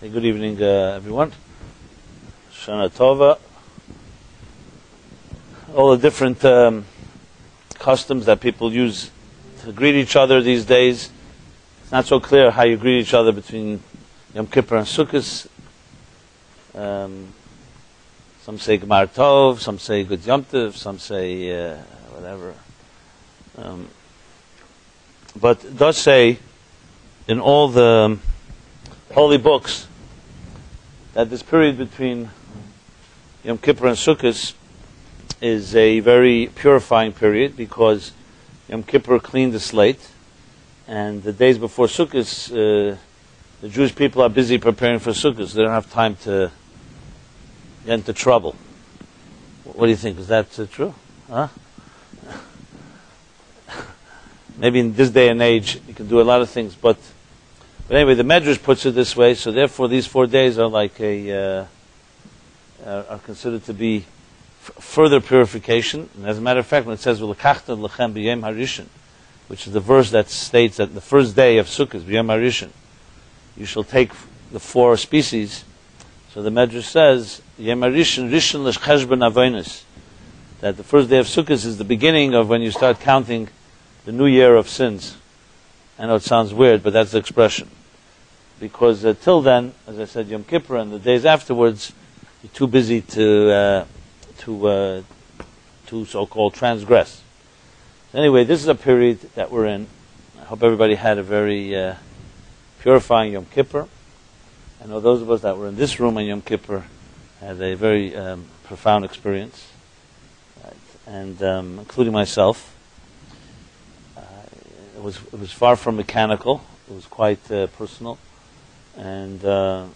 Hey, good evening, everyone. Shana Tova. All the different customs that people use to greet each other these days. It's not so clear how you greet each other between Yom Kippur and Sukkot. Some say Gemar Tov, some say Good Yom Tov, some say whatever. But it does say in all the holy books that this period between Yom Kippur and Sukkot is a very purifying period, because Yom Kippur cleaned the slate, and the days before Sukkot, the Jewish people are busy preparing for Sukkot. They don't have time to get into trouble. What do you think? Is that true? Huh? Maybe in this day and age you can do a lot of things, but anyway, the Medrash puts it this way. So therefore, these 4 days are like are considered to be further purification. And as a matter of fact, when it says "V'lekachta lechem b'yom harishon," which is the verse that states that the first day of Sukkot, b'yom harishon, you shall take the four species. So the Medrash says "Yom harishon rishon l'cheshbon avonos," that the first day of Sukkot is the beginning of when you start counting the new year of sins. I know it sounds weird, but that's the expression. Because till then, as I said, Yom Kippur and the days afterwards, you're too busy to so-called transgress. Anyway, this is a period that we're in. I hope everybody had a very purifying Yom Kippur. I know those of us that were in this room on Yom Kippur had a very profound experience, right? And including myself. It was far from mechanical. It was quite personal, and I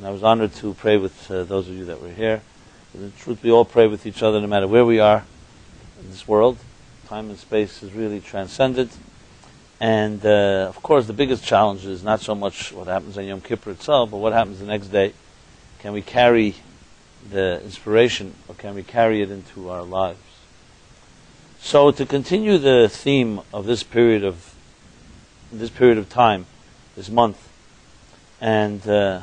was honored to pray with those of you that were here. In truth, we all pray with each other, no matter where we are in this world. Time and space is really transcended, and of course, the biggest challenge is not so much what happens on Yom Kippur itself, but what happens the next day. Can we carry the inspiration, or can we carry it into our lives? So to continue the theme of this period of time, this month, and those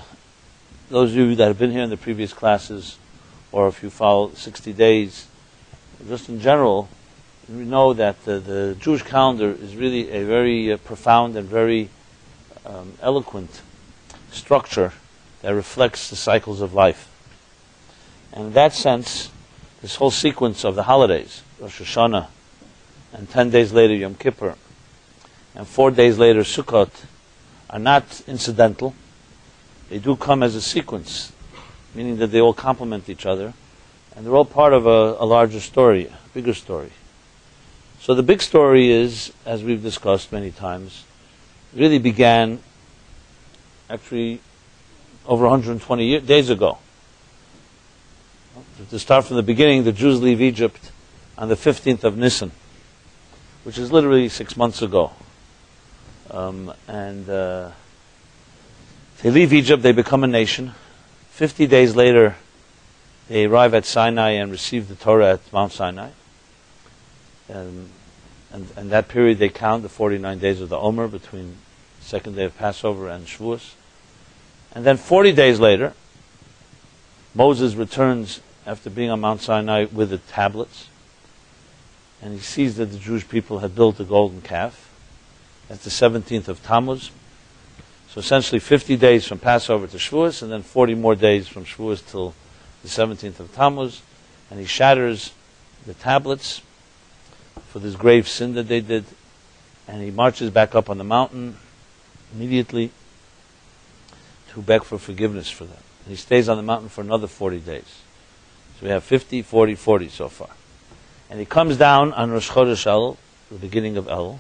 of you that have been here in the previous classes, or if you follow 60 days, just in general, we know that the Jewish calendar is really a very profound and very eloquent structure that reflects the cycles of life. And in that sense, this whole sequence of the holidays, Rosh Hashanah, and 10 days later Yom Kippur, and 4 days later Sukkot, are not incidental. They do come as a sequence, meaning that they all complement each other, and they're all part of a larger story, a bigger story. So the big story is, as we've discussed many times, really began actually over 120 days ago. To start from the beginning, the Jews leave Egypt on the 15th of Nisan, which is literally 6 months ago. They leave Egypt, they become a nation. 50 days later, they arrive at Sinai and receive the Torah at Mount Sinai. And that period they count, the 49 days of the Omer, between the second day of Passover and Shavuos. And then 40 days later, Moses returns after being on Mount Sinai with the tablets. And he sees that the Jewish people had built a golden calf. That's the 17th of Tammuz. So essentially 50 days from Passover to Shavuos, and then 40 more days from Shavuos till the 17th of Tammuz. And he shatters the tablets for this grave sin that they did. And he marches back up on the mountain immediately to beg for forgiveness for them. And he stays on the mountain for another 40 days. So we have 50, 40, 40 so far. And he comes down on Rosh Chodesh Elul, the beginning of Elul,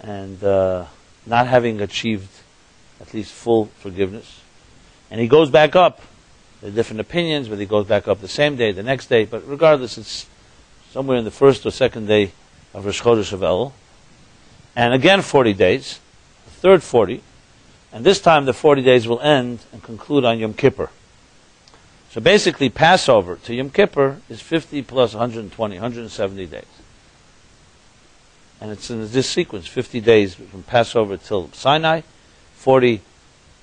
and not having achieved at least full forgiveness. And he goes back up. There are different opinions, whether he goes back up the same day, the next day, but regardless, it's somewhere in the first or second day of Rosh Chodesh of Elul. And again 40 days, the third 40, and this time the 40 days will end and conclude on Yom Kippur. So basically, Passover to Yom Kippur is 50 plus 120, 170 days. And it's in this sequence, 50 days from Passover till Sinai, 40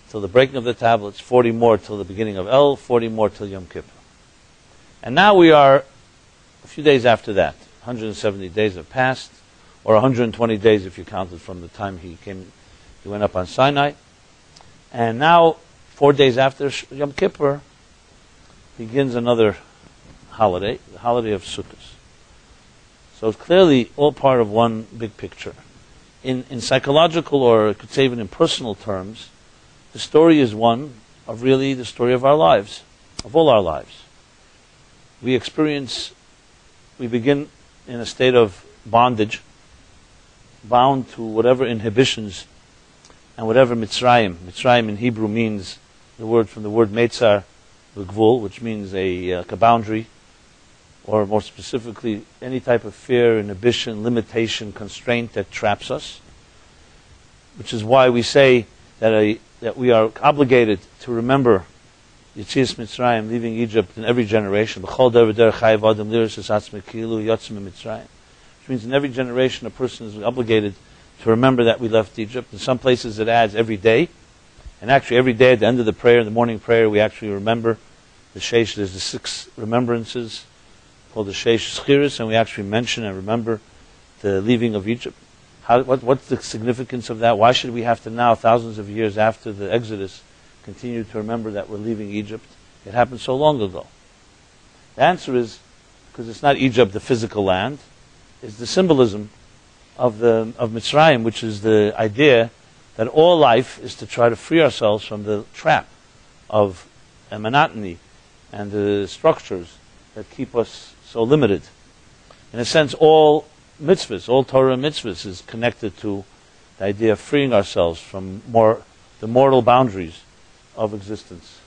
till the breaking of the tablets, 40 more till the beginning of Elul, 40 more till Yom Kippur. And now we are a few days after that. 170 days have passed, or 120 days if you counted from the time he went up on Sinai. And now, 4 days after Yom Kippur, begins another holiday, the holiday of Sukkot. So it's clearly all part of one big picture. In psychological, or I could say even in personal terms, the story is one of really the story of our lives, of all our lives. We begin in a state of bondage, bound to whatever inhibitions and whatever Mitzrayim. Mitzrayim in Hebrew means from the word Metzar, the Gvul, which means a boundary, or more specifically, any type of fear, inhibition, limitation, constraint that traps us, which is why we say that we are obligated to remember Yetzias Mitzrayim, leaving Egypt, in every generation. Which means in every generation a person is obligated to remember that we left Egypt. In some places it adds every day. And actually every day at the end of the prayer, the morning prayer, we actually remember the Sheish. There's the 6 remembrances called the Sheish Schiris, and we actually mention and remember the leaving of Egypt. What's the significance of that? Why should we have to now, thousands of years after the Exodus, continue to remember that we're leaving Egypt? It happened so long ago. The answer is because it's not Egypt, the physical land. It's the symbolism of Mitzrayim, which is the idea that all life is to try to free ourselves from the trap of a monotony and the structures that keep us so limited. In a sense, all mitzvahs, all Torah mitzvahs, is connected to the idea of freeing ourselves from the mortal boundaries of existence.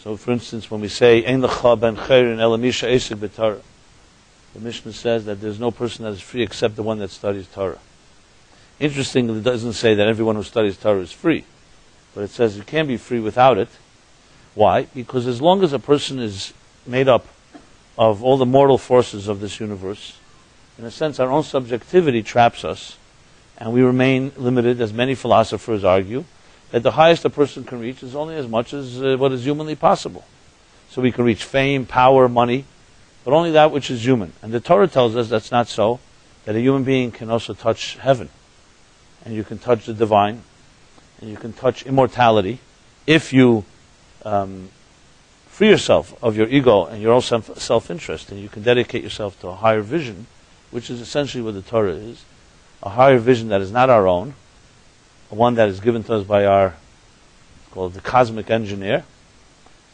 So, for instance, when we say Ein lecha ben chayrin ela misha esig b'Torah, the Mishnah says that there's no person that is free except the one that studies Torah. Interestingly, it doesn't say that everyone who studies Torah is free, but it says you can't be free without it. Why? Because as long as a person is made up of all the mortal forces of this universe, in a sense our own subjectivity traps us, and we remain limited, as many philosophers argue, that the highest a person can reach is only as much as what is humanly possible. So we can reach fame, power, money, but only that which is human. And the Torah tells us that's not so, that a human being can also touch heaven. And you can touch the divine, and you can touch immortality, if you free yourself of your ego and your own self-interest, and you can dedicate yourself to a higher vision, which is essentially what the Torah is, a higher vision that is not our own, one that is given to us by it's called the cosmic engineer,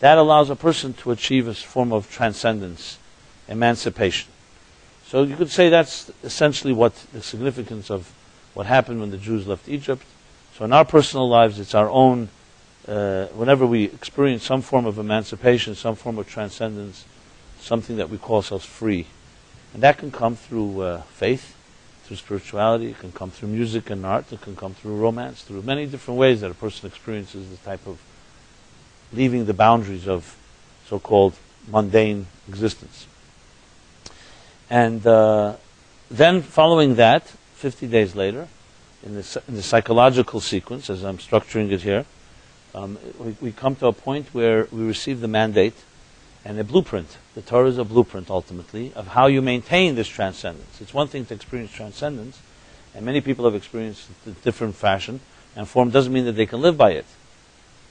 that allows a person to achieve a form of transcendence, emancipation. So you could say that's essentially what the significance of what happened when the Jews left Egypt. So in our personal lives, it's our own, whenever we experience some form of emancipation, some form of transcendence, something that we call ourselves free. And that can come through faith, through spirituality, it can come through music and art, it can come through romance, through many different ways that a person experiences this type of leaving the boundaries of so-called mundane existence. And then following that, 50 days later, in the psychological sequence, as I'm structuring it here, we come to a point where we receive the mandate and a blueprint. The Torah is a blueprint, ultimately, of how you maintain this transcendence. It's one thing to experience transcendence, and many people have experienced it in different fashion, and form doesn't mean that they can live by it.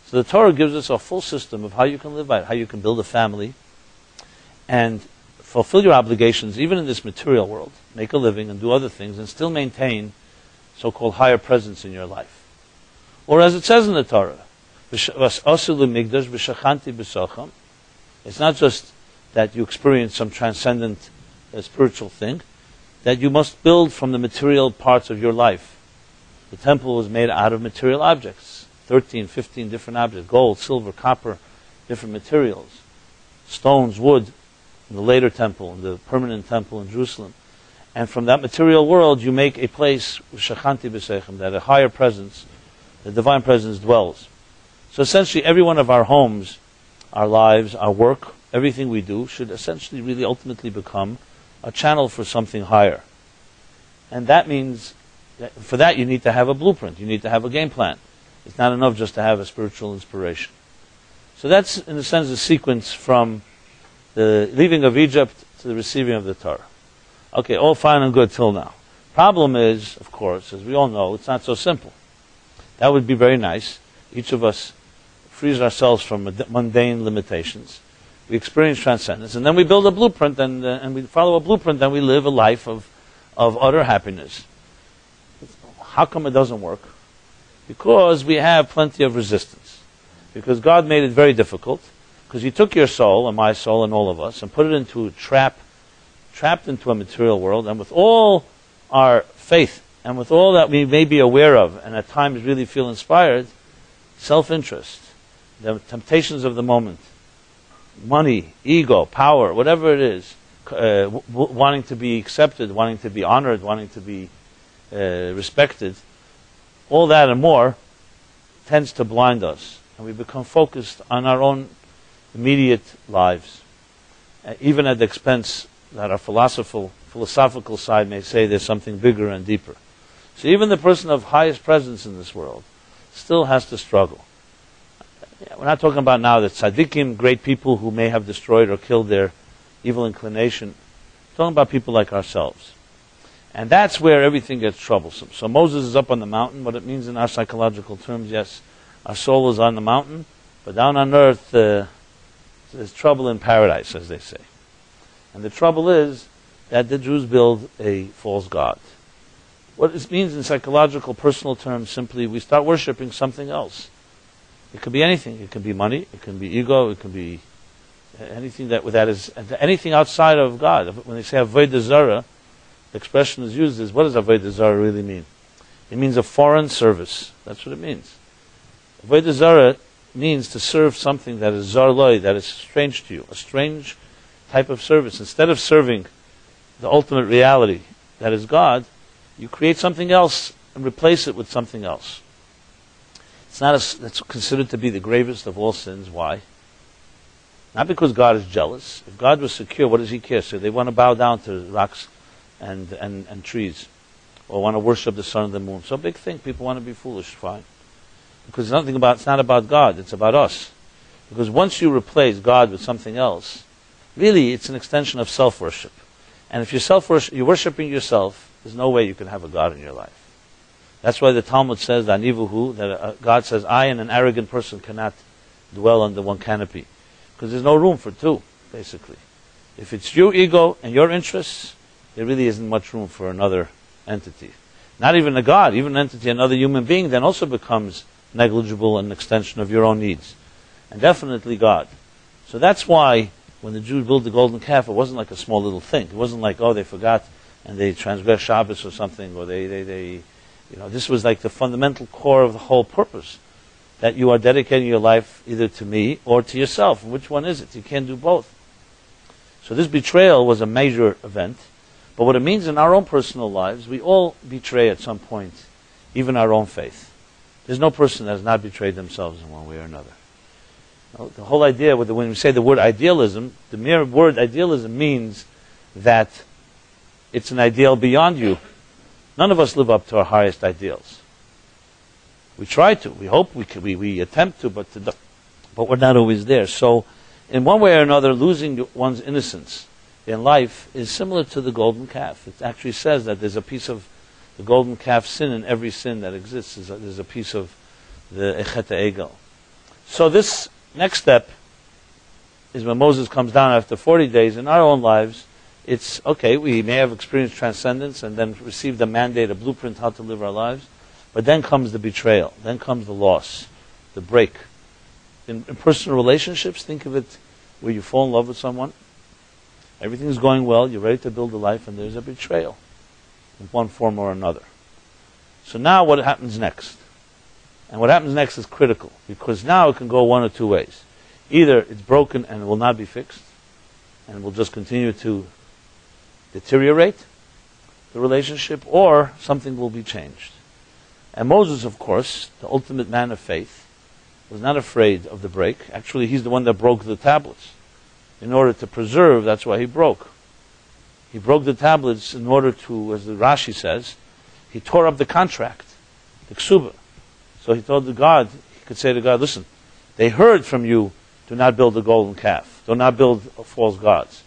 So the Torah gives us a full system of how you can live by it, how you can build a family, and fulfill your obligations, even in this material world, make a living and do other things, and still maintain so-called higher presence in your life. Or as it says in the Torah, it's not just that you experience some transcendent spiritual thing, that you must build from the material parts of your life. The temple was made out of material objects, 13, 15 different objects, gold, silver, copper, different materials, stones, wood, in the later temple, in the permanent temple in Jerusalem. And from that material world, you make a place, that a higher presence, the divine presence, dwells. So essentially, every one of our homes, our lives, our work, everything we do should essentially really ultimately become a channel for something higher. And that means, that for that you need to have a blueprint, you need to have a game plan. It's not enough just to have a spiritual inspiration. So that's, in a sense, the sequence from the leaving of Egypt to the receiving of the Torah. Okay, all fine and good till now. Problem is, of course, as we all know, it's not so simple. That would be very nice. Each of us frees ourselves from mundane limitations. We experience transcendence, and then we build a blueprint, and we follow a blueprint, and we live a life of utter happiness. How come it doesn't work? Because we have plenty of resistance. Because God made it very difficult, because He took your soul, and my soul, and all of us, and put it into a trap, trapped into a material world, and with all our faith, and with all that we may be aware of, and at times really feel inspired, self-interest, the temptations of the moment, money, ego, power, whatever it is, wanting to be accepted, wanting to be honored, wanting to be respected, all that and more tends to blind us, and we become focused on our own immediate lives, even at the expense that our philosophical side may say there's something bigger and deeper. So even the person of highest presence in this world still has to struggle. We're not talking about now the tzaddikim, great people who may have destroyed or killed their evil inclination. We're talking about people like ourselves. And that's where everything gets troublesome. So Moses is up on the mountain. What it means in our psychological terms, yes, our soul is on the mountain, but down on earth, there's trouble in paradise, as they say. And the trouble is that the Jews build a false god. What this means in psychological, personal terms, simply we start worshiping something else. It could be anything. It could be money. It could be ego. It could be anything that is anything outside of God. When they say Avodah Zarah, the expression is used is, what does Avodah Zarah really mean? It means a foreign service. That's what it means. Avodah Zarah means to serve something that is zar loy, that is strange to you, a strange type of service. Instead of serving the ultimate reality, that is God, you create something else and replace it with something else. It's considered to be the gravest of all sins. Why? Not because God is jealous. If God was secure, what does He care? So they want to bow down to rocks and trees, or want to worship the sun and the moon. So big thing. People want to be foolish. Fine, because it's not about God. It's about us. Because once you replace God with something else, really, it's an extension of self-worship. And if you're worshiping yourself, there's no way you can have a God in your life. That's why the Talmud says that God says, I and an arrogant person cannot dwell under one canopy. Because there's no room for two, basically. If it's your ego and your interests, there really isn't much room for another entity. Not even a God, even an entity, another human being, then also becomes negligible and an extension of your own needs. And definitely God. So that's why when the Jews built the golden calf, it wasn't like a small little thing. It wasn't like, oh, they forgot and they transgressed Shabbos or something, or they this was like the fundamental core of the whole purpose, that you are dedicating your life either to me or to yourself. Which one is it? You can't do both. So this betrayal was a major event. But what it means in our own personal lives, we all betray at some point, even our own faith. There's no person that has not betrayed themselves in one way or another. Now, the whole idea, when we say the word idealism, the mere word idealism means that it's an ideal beyond you. None of us live up to our highest ideals. We try to. We hope we attempt to, but we're not always there. So, in one way or another, losing one's innocence in life is similar to the golden calf. It actually says that there's a piece of the golden calf sin in every sin that exists. There's a piece of the Echet Egel. So this next step is when Moses comes down after 40 days in our own lives. It's, okay, we may have experienced transcendence and then received a mandate, a blueprint, how to live our lives. But then comes the betrayal. Then comes the loss, the break. In personal relationships, think of it where you fall in love with someone. Everything is going well. You're ready to build a life, and there's a betrayal in one form or another. So now what happens next? And what happens next is critical, because now it can go one or two ways. Either it's broken and it will not be fixed, and it will just continue to deteriorate the relationship, or something will be changed. And Moses, of course, the ultimate man of faith, was not afraid of the break. Actually, he's the one that broke the tablets. In order to preserve, that's why he broke. He broke the tablets in order to, as the Rashi says, he tore up the contract, the Ksuba. So he told God, he could say to God, listen, they heard from you, do not build a golden calf. Do not build false gods.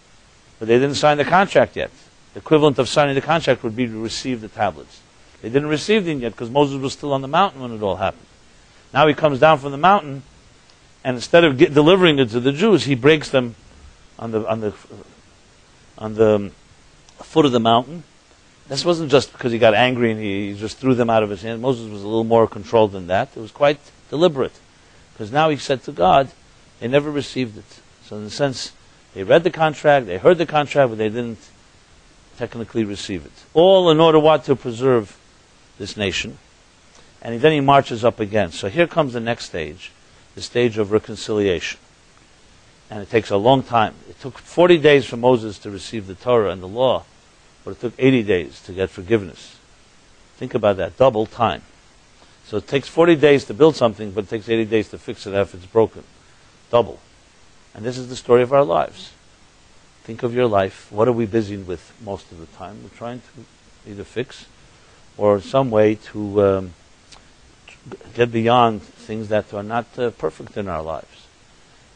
But they didn't sign the contract yet. The equivalent of signing the contract would be to receive the tablets. They didn't receive them yet because Moses was still on the mountain when it all happened. Now he comes down from the mountain, and instead of delivering it to the Jews, he breaks them on the foot of the mountain. This wasn't just because he got angry and he just threw them out of his hand. Moses was a little more controlled than that. It was quite deliberate. Because now he said to God, they never received it. So in a sense, they read the contract, they heard the contract, but they didn't technically receive it. All in order what? To preserve this nation. And then he marches up again. So here comes the next stage, the stage of reconciliation. And it takes a long time. It took 40 days for Moses to receive the Torah and the law. But it took 80 days to get forgiveness. Think about that, double time. So it takes 40 days to build something, but it takes 80 days to fix it after it's broken. Double. And this is the story of our lives. Think of your life. What are we busy with most of the time? We're trying to either fix or in some way to get beyond things that are not perfect in our lives.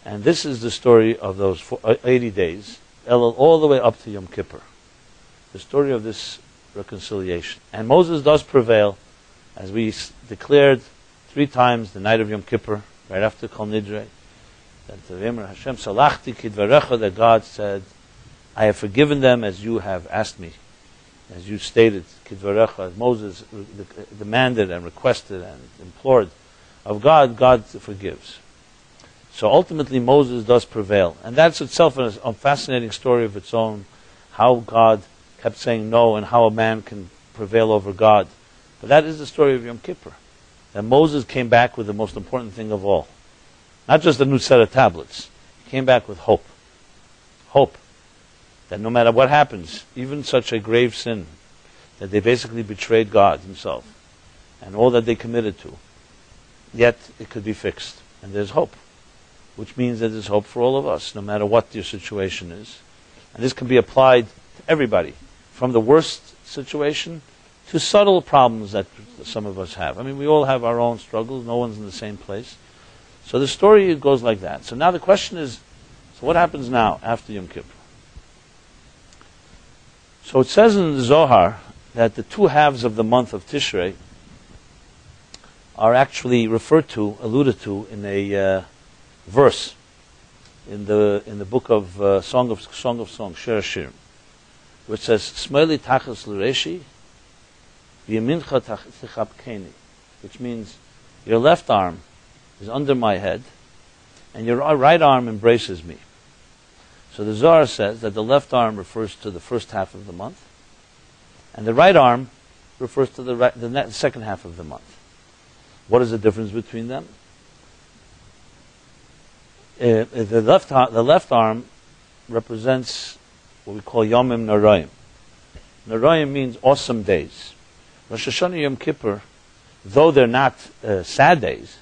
And this is the story of those 80 days, Elul, all the way up to Yom Kippur. The story of this reconciliation. And Moses does prevail, as we declared 3 times the night of Yom Kippur, right after Kol Nidre, that God said, I have forgiven them as you have asked me, as you stated, as Moses demanded and requested and implored of God, God forgives. So ultimately Moses does prevail. And that's itself a fascinating story of its own, how God kept saying no and how a man can prevail over God. But that is the story of Yom Kippur. That Moses came back with the most important thing of all. Not just a new set of tablets. He came back with hope. Hope. That no matter what happens, even such a grave sin, that they basically betrayed God himself and all that they committed to, yet it could be fixed. And there's hope. Which means that there's hope for all of us, no matter what your situation is. And this can be applied to everybody. From the worst situation to subtle problems that some of us have. I mean, we all have our own struggles. No one's in the same place. So the story goes like that. So now the question is, so what happens now after Yom Kippur? So it says in the Zohar that the 2 halves of the month of Tishrei are actually referred to, alluded to in a verse in the book of Song of Songs, Shir Shirim, which says, Smeli Tachas L'Reshi, V'yemincha Tichapkeni, which means your left arm is under my head and your right arm embraces me. So the Zohar says that the left arm refers to the first half of the month and the right arm refers to the second half of the month. What is the difference between them? The left arm represents what we call Yomim Narayim. Narayim means awesome days. Rosh Hashanah, Yom Kippur, though they're not sad days,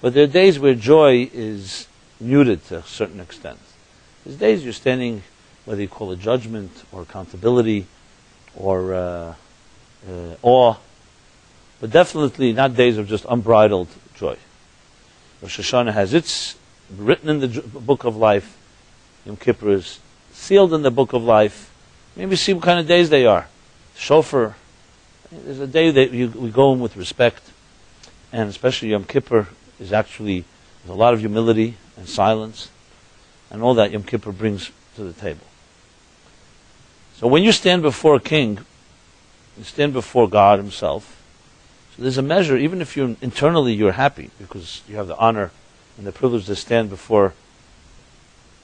but they're days where joy is muted to a certain extent. There's days you're standing, whether you call it judgment or accountability or awe, but definitely not days of just unbridled joy. Rosh Hashanah has its written in the book of life. Yom Kippur is sealed in the book of life. Maybe see what kind of days they are. Shofar. There's a day that we go in with respect, and especially Yom Kippur is actually, there's a lot of humility and silence, and all that Yom Kippur brings to the table. So when you stand before a king, you stand before God himself, so there's a measure, even if you're internally you're happy, because you have the honor and the privilege to stand before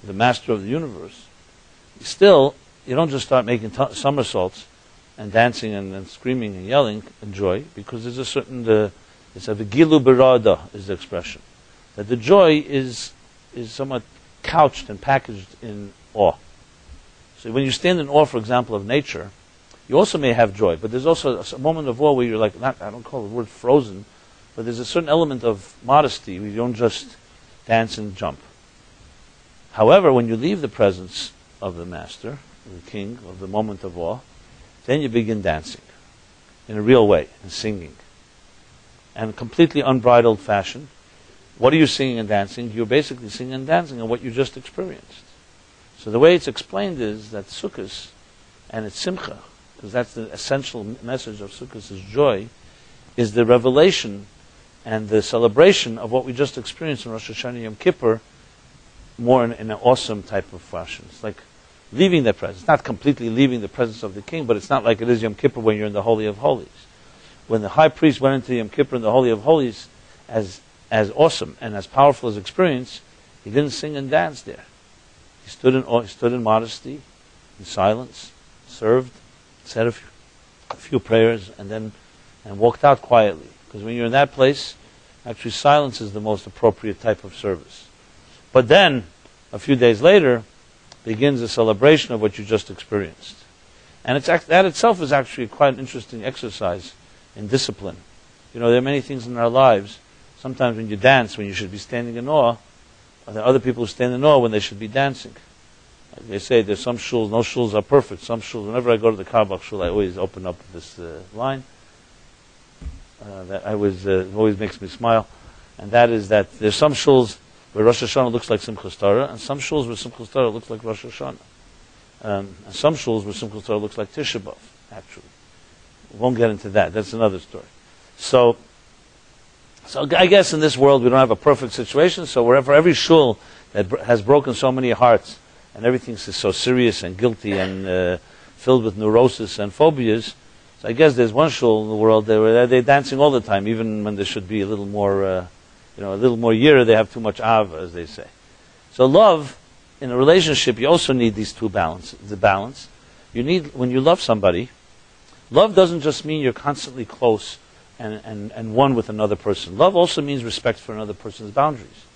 the master of the universe, still, you don't just start making somersaults, and dancing and screaming and yelling and joy, because there's a certain, it's a vigilu berada is the expression. That the joy is somewhat couched and packaged in awe. So when you stand in awe, for example, of nature, you also may have joy, but there's also a moment of awe where you're like, not, I don't call the word frozen, but there's a certain element of modesty where you don't just dance and jump. However, when you leave the presence of the master, the king, of the moment of awe, then you begin dancing in a real way and singing. and completely unbridled fashion, what are you singing and dancing? You're basically singing and dancing on what you just experienced. So the way it's explained is that Sukkot and its Simcha, because that's the essential message of Sukkot is joy, is the revelation and the celebration of what we just experienced in Rosh Hashanah Yom Kippur, more in an awesome type of fashion. It's like leaving the presence, not completely leaving the presence of the king, but it's not like it is Yom Kippur when you're in the Holy of Holies. When the high priest went into Yom Kippur in the Holy of Holies, as awesome and as powerful as experience, he didn't sing and dance there. He stood in awe, he stood in modesty, in silence, served, said a few prayers, and walked out quietly. Because when you're in that place, actually silence is the most appropriate type of service. But then, a few days later, begins a celebration of what you just experienced. And that itself is actually quite an interesting exercise in discipline. You know, there are many things in our lives. Sometimes when you dance, when you should be standing in awe, there are other people who stand in awe when they should be dancing. Like they say, there's some shuls, no shuls are perfect. Some shuls, whenever I go to the Kabach shul, I always open up this line. It always makes me smile. And that is that there's some shuls where Rosh Hashanah looks like Simchat Torah, and some shuls where Simchat Torah looks like Rosh Hashanah. And some shuls where Simchat Torah looks like Tisha B'Av, actually. We won't get into that. That's another story. So I guess in this world we don't have a perfect situation, so wherever every shul that has broken so many hearts and everything's so serious and guilty and filled with neurosis and phobias, so I guess there's one shul in the world where they're dancing all the time, even when there should be a little more, a little more yira, they have too much av, as they say. So love, in a relationship, you also need these two balances. The balance, you need, when you love somebody, love doesn't just mean you're constantly close and one with another person. Love also means respect for another person's boundaries.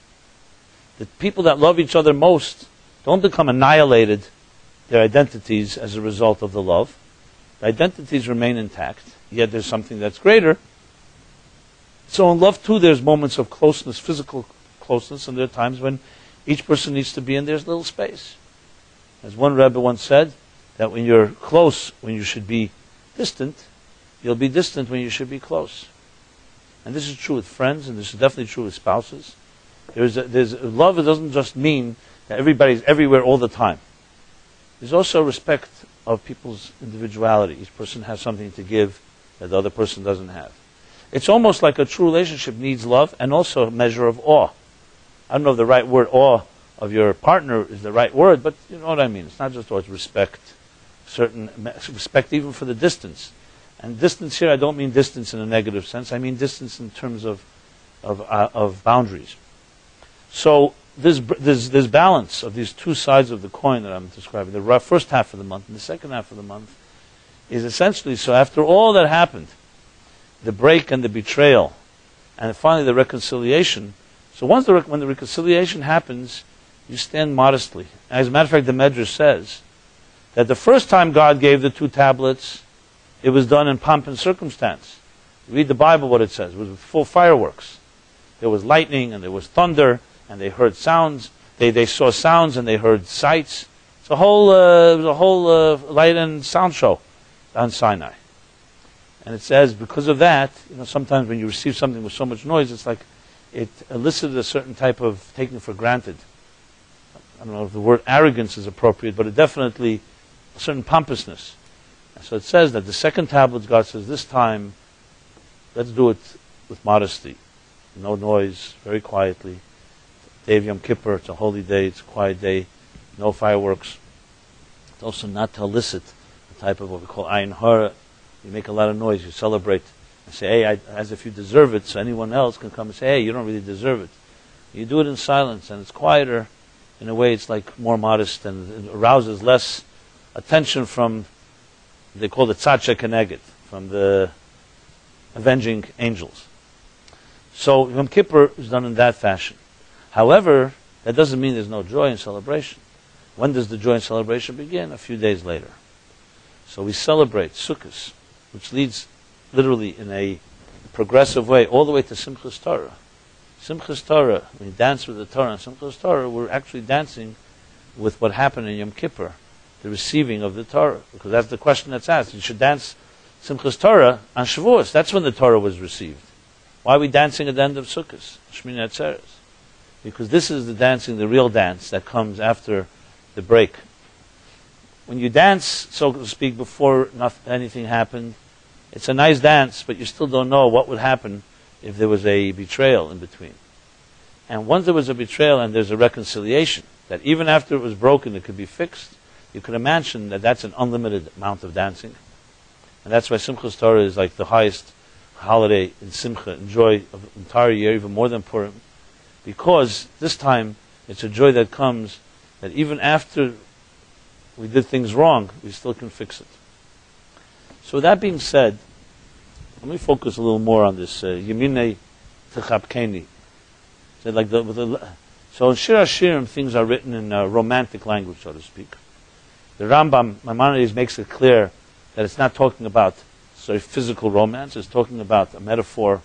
The people that love each other most don't become annihilated their identities as a result of the love. The identities remain intact, yet there's something that's greater. So in love too, there's moments of closeness, physical closeness, and there are times when each person needs to be in their little space. As one Rebbe once said, that when you're close, when you should be distant, you'll be distant when you should be close. And this is true with friends, and this is definitely true with spouses. Love doesn't just mean that everybody's everywhere all the time. There's also respect of people's individuality. Each person has something to give that the other person doesn't have. It's almost like a true relationship needs love and also a measure of awe. I don't know if the right word, awe, of your partner is the right word, but you know what I mean. It's not just awe, it's respect. Certain respect even for the distance. And distance here, I don't mean distance in a negative sense. I mean distance in terms of boundaries. So this balance of these two sides of the coin that I'm describing, the first half of the month and the second half of the month, is essentially, so after all that happened, the break and the betrayal, and finally the reconciliation. So once when the reconciliation happens, you stand modestly. As a matter of fact, the Medrash says that the first time God gave the two tablets, it was done in pomp and circumstance. Read the Bible what it says. It was with full fireworks. There was lightning and there was thunder, and they heard sounds. They saw sounds and they heard sights. It's a whole light and sound show on Sinai. And it says, because of that, you know, sometimes when you receive something with so much noise, it's like it elicited a certain type of taking for granted. I don't know if the word arrogance is appropriate, but it definitely a certain pompousness. And so it says that the second tablet, God says, this time, let's do it with modesty. No noise, very quietly. Day of Yom Kippur, it's a holy day, it's a quiet day, no fireworks. It's also not to elicit the type of what we call ayin hara. You make a lot of noise, you celebrate, and say, hey, as if you deserve it, so anyone else can come and say, hey, you don't really deserve it. You do it in silence, and it's quieter. In a way, it's like more modest, and it arouses less attention from, they call it tzadcha keneged, from the avenging angels. So Yom Kippur is done in that fashion. However, that doesn't mean there's no joy in celebration. When does the joy in celebration begin? A few days later. So we celebrate Sukkot, which leads literally in a progressive way all the way to Simchat Torah. Simchat Torah, when you dance with the Torah and Simchat Torah, we're actually dancing with what happened in Yom Kippur, the receiving of the Torah, because that's the question that's asked. You should dance Simchat Torah on Shavuos. That's when the Torah was received. Why are we dancing at the end of Sukkot, Shmini Atzeres? Because this is the dancing, the real dance that comes after the break. When you dance, so to speak, before anything happened, it's a nice dance, but you still don't know what would happen if there was a betrayal in between. And once there was a betrayal and there's a reconciliation, that even after it was broken, it could be fixed, you could imagine that that's an unlimited amount of dancing. And that's why Simchat Torah is like the highest holiday in Simcha, in joy of the entire year, even more than Purim. Because this time, it's a joy that comes, that even after we did things wrong, we still can fix it. So with that being said, let me focus a little more on this. Yeminei Techapkeni. So in Shir HaShirim, things are written in romantic language, so to speak. The Rambam, Maimonides, makes it clear that it's not talking about physical romance, it's talking about a metaphor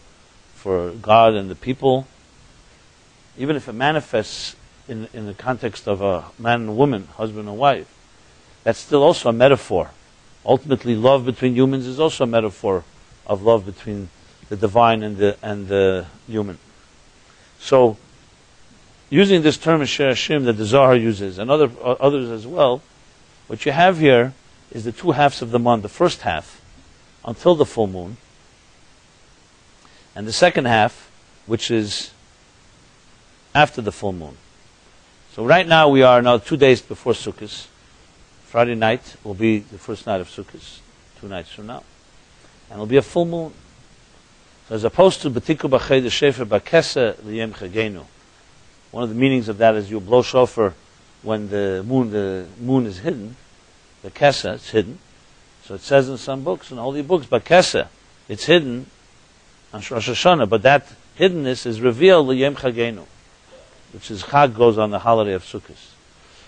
for God and the people. Even if it manifests in the context of a man and woman, husband and wife, that's still also a metaphor. Ultimately, love between humans is also a metaphor of love between the divine and the human. So, using this term of Shir HaShirim that the Zohar uses, and others as well, what you have here is the two halves of the month, the first half, until the full moon, and the second half, which is after the full moon. So right now we are now 2 days before Sukkot. Friday night will be the first night of Sukkot, 2 nights from now. And it'll be a full moon. So as opposed to B'tiku B'chei D'Shefer B'Kesa L'Yem Chagenu, one of the meanings of that is you blow shofar when the moon is hidden, the Kesa, it's hidden. So it says in some books, in holy books, B'Kesa, it's hidden on Rosh Hashanah, but that hiddenness is revealed L'Yem Chagenu, which is Chag goes on the holiday of Sukkot.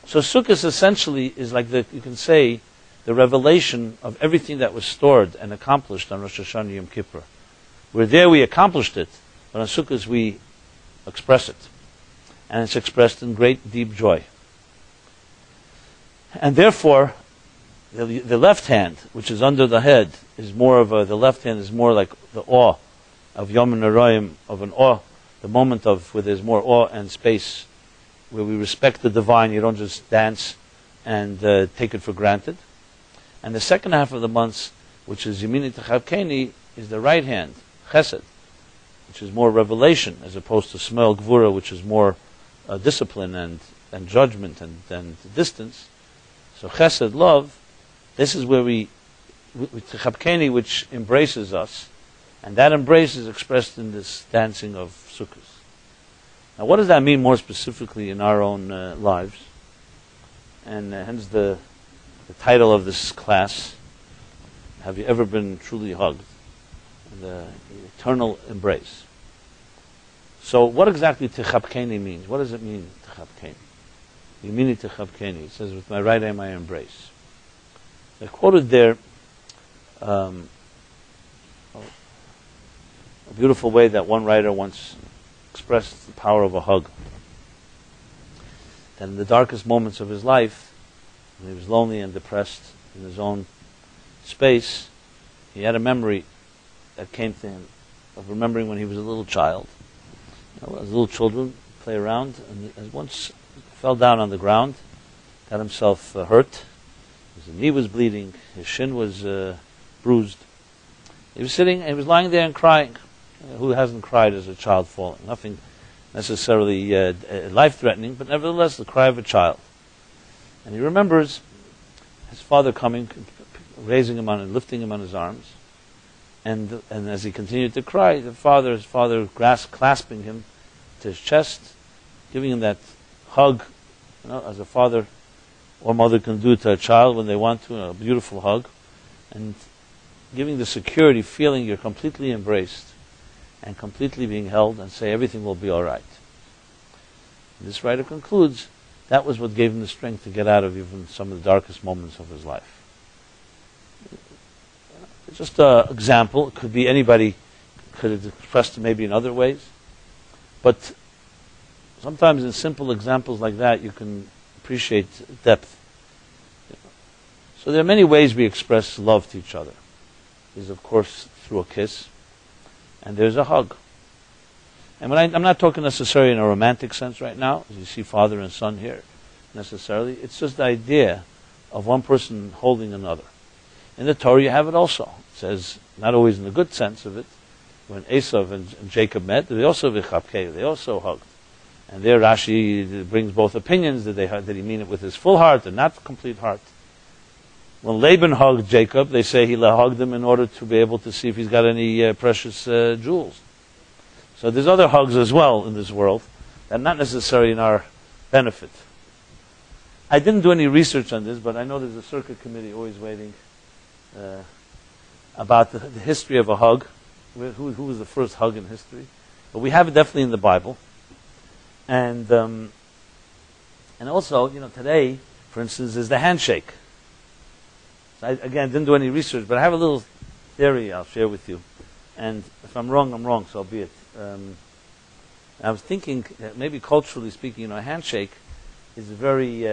So Sukkot essentially is like the revelation of everything that was stored and accomplished on Rosh Hashanah Yom Kippur. Where there we accomplished it, but on Sukkot we express it. And it's expressed in great deep joy. And therefore, the left hand, which is under the head, is more of a, the left hand is more like the awe of Yom Noroim, of an awe, the moment of where there's more awe and space, where we respect the divine, you don't just dance and take it for granted. And the second half of the month, which is Yemini Techavkeni, is the right hand, Chesed, which is more revelation, as opposed to Smel Gvura, which is more discipline and judgment and distance. So Chesed, love, this is where we, Techavkeni, which embraces us, and that embrace is expressed in this dancing of Sukkot. Now, what does that mean more specifically in our own lives? And hence the title of this class, Have You Ever Been Truly Hugged? The eternal embrace. So what exactly Techapkeni means? What does it mean, Techapkeni? Yemini Techapkeni. It says, with my right arm I embrace. They're quoted there a beautiful way that one writer once expressed the power of a hug. That in the darkest moments of his life, when he was lonely and depressed in his own space, he had a memory that came to him of remembering when he was a little child. You know, as little children play around, and as once fell down on the ground, got himself hurt. His knee was bleeding, his shin was bruised. He was sitting and he was lying there and crying. Who hasn't cried as a child falling? Nothing necessarily life-threatening, but nevertheless the cry of a child. And he remembers his father coming, raising him on and lifting him on his arms. And as he continued to cry, his father clasping him to his chest, giving him that hug, you know, as a father or mother can do to a child when they want to, a beautiful hug, and giving the security, feeling you're completely embraced and completely being held, and say everything will be all right. And this writer concludes, that was what gave him the strength to get out of even some of the darkest moments of his life. Just an example, it could be anybody could have expressed it maybe in other ways, but sometimes in simple examples like that you can appreciate depth. So there are many ways we express love to each other. Is of course through a kiss, and there's a hug. And when I'm not talking necessarily in a romantic sense right now, as you see father and son here, necessarily. It's just the idea of one person holding another. In the Torah you have it also. It says, not always in the good sense of it, when Esau and Jacob met, they also hugged. And there Rashi brings both opinions. Did he mean it with his full heart or not complete heart? When Laban hugged Jacob, they say he hugged him in order to be able to see if he's got any precious jewels. So there's other hugs as well in this world that are not necessarily in our benefit. I didn't do any research on this, but I know there's a circuit committee always waiting about the history of a hug. Who was the first hug in history? But we have it definitely in the Bible. And also, you know, today, for instance, is the handshake. So I, again, didn't do any research, but I have a little theory I'll share with you. And if I'm wrong, I'm wrong, so be it. I was thinking that maybe culturally speaking, you know, a handshake is very,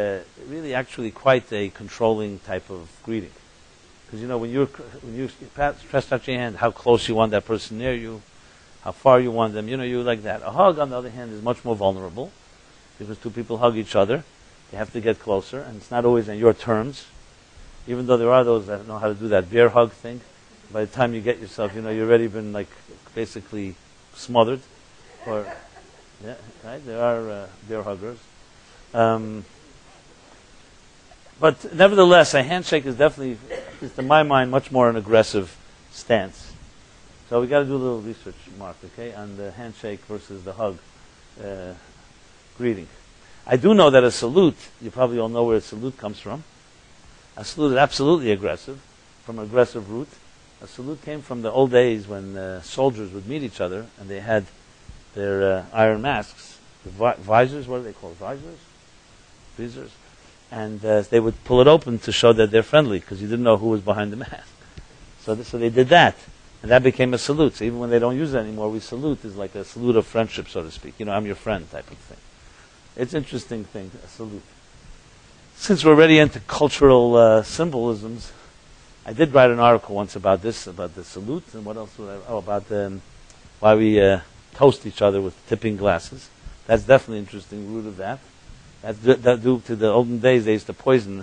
really actually quite a controlling type of greeting. Because, you know, when you stretch out your hand, how close you want that person near you, how far you want them, you know, you like that. A hug, on the other hand, is much more vulnerable because two people hug each other. They have to get closer, and it's not always on your terms. Even though there are those that know how to do that bear hug thing, by the time you get yourself, you know, you've already been, like, basically smothered. Or, yeah, right? There are bear huggers. But nevertheless, a handshake is definitely, at least in my mind, much more an aggressive stance. So we got to do a little research, Mark, okay, on the handshake versus the hug greeting. I do know that a salute, you probably all know where a salute comes from. A salute is absolutely aggressive, from an aggressive root. A salute came from the old days when soldiers would meet each other and they had their iron masks, the visors, what are they called, visors? Visors. And they would pull it open to show that they're friendly because you didn't know who was behind the mask. So they did that. And that became a salute. So even when they don't use it anymore, we salute is like a salute of friendship, so to speak. You know, I'm your friend type of thing. It's an interesting thing, a salute. Since we're already into cultural symbolisms, I did write an article once about this, about the salute, and what else would I... Oh, about why we toast each other with tipping glasses. That's definitely an interesting root of that. That due to the olden days, they used to poison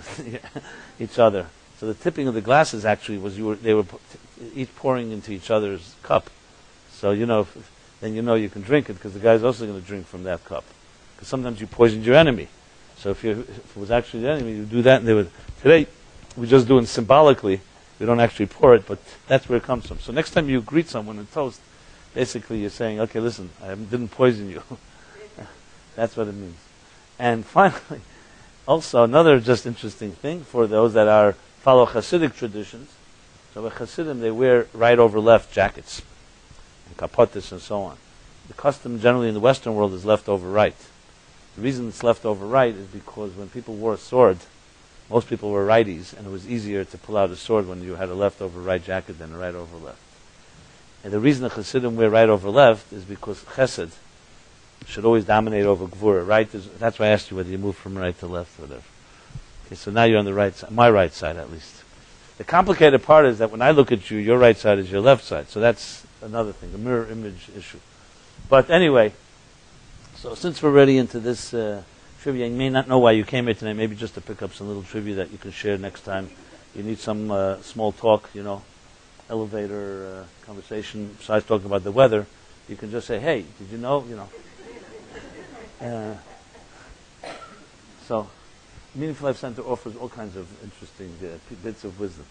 each other. So the tipping of the glasses actually was they were each pouring into each other's cup. So you know, then you know you can drink it because the guy's also going to drink from that cup. Because sometimes you poisoned your enemy. So if it was actually the enemy, you do that, and they would. Today, we're just doing symbolically. We don't actually pour it, but that's where it comes from. So next time you greet someone and toast, basically you're saying, okay, listen, I didn't poison you. That's what it means. And finally, also another just interesting thing for those that follow Hasidic traditions. So with Hasidim, they wear right over left jackets, and kapotis and so on. The custom generally in the Western world is left over right. The reason it's left over right is because when people wore a sword, most people were righties, and it was easier to pull out a sword when you had a left over right jacket than a right over left. And the reason the Hasidim wear right over left is because Chesed should always dominate over Gvura. Right is, that's why I asked you whether you move from right to left or whatever. Okay, so now you're on the right side, my right side at least. The complicated part is that when I look at you, your right side is your left side. So that's another thing, a mirror image issue. But anyway, so since we're already into this trivia, you may not know why you came here tonight, maybe just to pick up some little trivia that you can share next time. You need some small talk, you know, elevator conversation, besides talking about the weather. You can just say, hey, did you know, you know. So Meaningful Life Center offers all kinds of interesting bits of wisdom.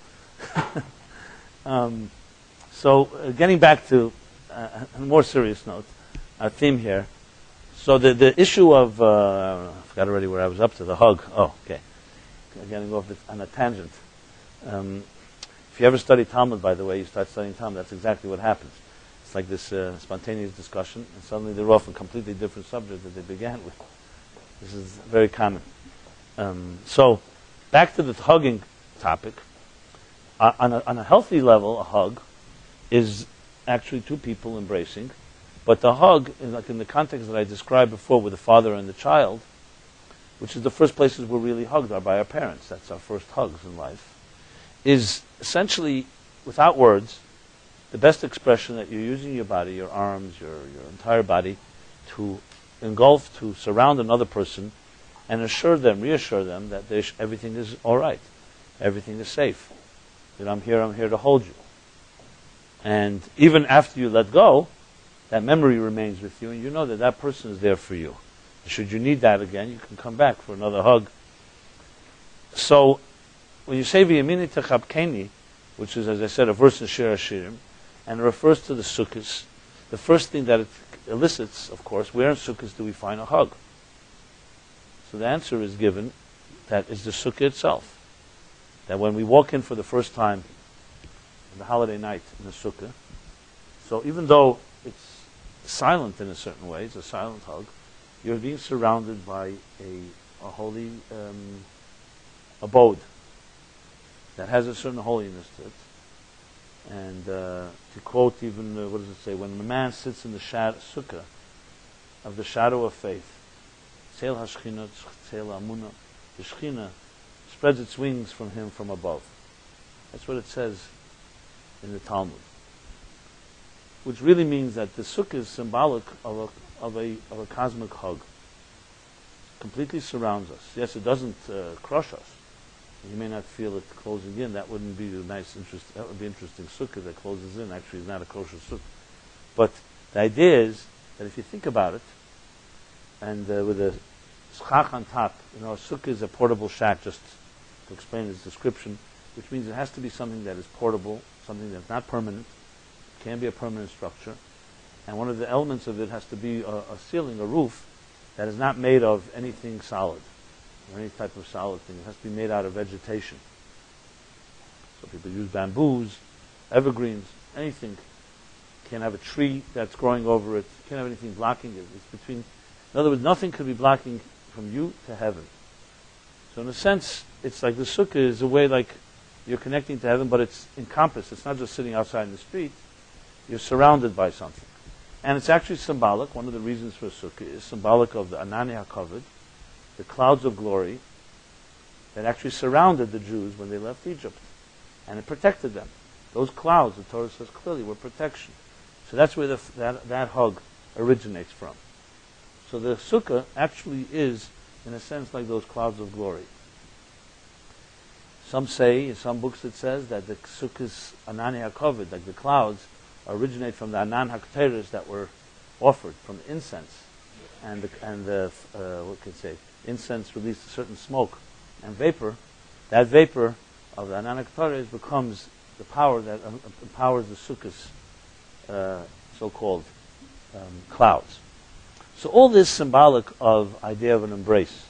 So getting back to a more serious note, our theme here. So the issue of, I forgot already where I was up to, the hug. Oh, okay. I'm getting off on a tangent. If you ever study Talmud, by the way, you start studying Talmud, that's exactly what happens. It's like this spontaneous discussion, and suddenly they're off a completely different subject that they began with. This is very common. So, back to the hugging topic. On a healthy level, a hug is actually two people embracing. But the hug, like in the context that I described before with the father and the child, which is the first places we're really hugged are by our parents. That's our first hugs in life. Is essentially, without words, the best expression that you're using your body, your arms, your entire body, to engulf, to surround another person and reassure them that everything is all right, everything is safe, that I'm here to hold you. And even after you let go, that memory remains with you, and you know that that person is there for you. Should you need that again, you can come back for another hug. So, when you say V'yamini Techabkeni, which is, as I said, a verse in Shir Hashirim, and it refers to the Sukkot, the first thing that it elicits, of course, where in Sukkot do we find a hug? So the answer is given, that is the Sukkah itself. That when we walk in for the first time, on the holiday night in the Sukkah, so even though it's silent in a certain way, it's a silent hug, you're being surrounded by a holy abode that has a certain holiness to it. And to quote even, what does it say? When the man sits in the sukkah of the shadow of faith, Tzel HaShechina, Tzel HaMuna, the Shechina spreads its wings from him from above. That's what it says in the Talmud. Which really means that the sukkah is symbolic of a cosmic hug. It completely surrounds us. Yes, it doesn't crush us. You may not feel it closing in. That wouldn't be a nice, that would be interesting sukkah that closes in. Actually, it's not a kosher sukkah. But the idea is that if you think about it, and with a schach on top, a sukkah is a portable shack, just to explain its description, which means it has to be something that is portable, something that's not permanent, can be a permanent structure. And one of the elements of it has to be a ceiling, a roof, that is not made of anything solid, or any type of solid thing. It has to be made out of vegetation. So people use bamboos, evergreens, anything. Can't have a tree that's growing over it. Can't have anything blocking it. It's between. In other words, nothing could be blocking from you to heaven. So in a sense, it's like the sukkah is a way like you're connecting to heaven, but it's encompassed. It's not just sitting outside in the street. You're surrounded by something. And it's actually symbolic. One of the reasons for sukkah is symbolic of the Anani HaKavod, the clouds of glory that actually surrounded the Jews when they left Egypt. And it protected them. Those clouds, the Torah says clearly, were protection. So that's where that hug originates from. So the sukkah actually is, in a sense, like those clouds of glory. Some say, in some books it says, that the sukkah's Anani HaKavod, like the clouds, originate from the Anan Hakteres that were offered from the incense, and incense released a certain smoke and vapor. That vapor of the Anan Hakteres becomes the power that empowers the sukkah's so-called clouds. So all this symbolic of idea of an embrace,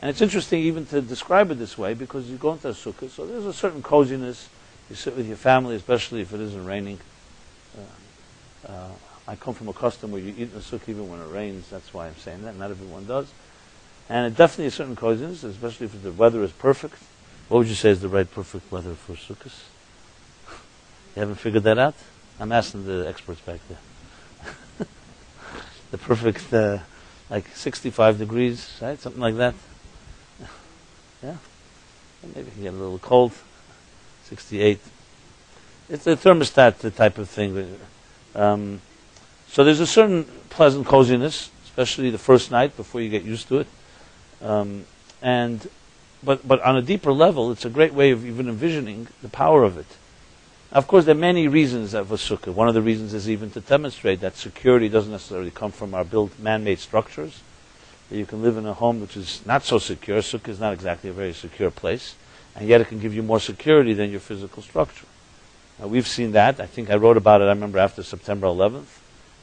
and it's interesting even to describe it this way because you go into a sukkah, so there's a certain coziness. You sit with your family, especially if it isn't raining. I come from a custom where you eat in the sukkah even when it rains. That's why I'm saying that. Not everyone does. And it definitely a certain coziness, especially if the weather is perfect. What would you say is the right perfect weather for sukkahs? You haven't figured that out? I'm asking the experts back there. The perfect, like 65 degrees, right? Something like that. Yeah? Maybe it can get a little cold. 68. It's a thermostat type of thing. So there's a certain pleasant coziness, especially the first night before you get used to it. But on a deeper level, it's a great way of even envisioning the power of it. Of course, there are many reasons of a sukkah. One of the reasons is even to demonstrate that security doesn't necessarily come from our built man-made structures. That you can live in a home which is not so secure. Sukkah is not exactly a very secure place. And yet it can give you more security than your physical structure. Now, we've seen that. I think I wrote about it, I remember, after September 11th.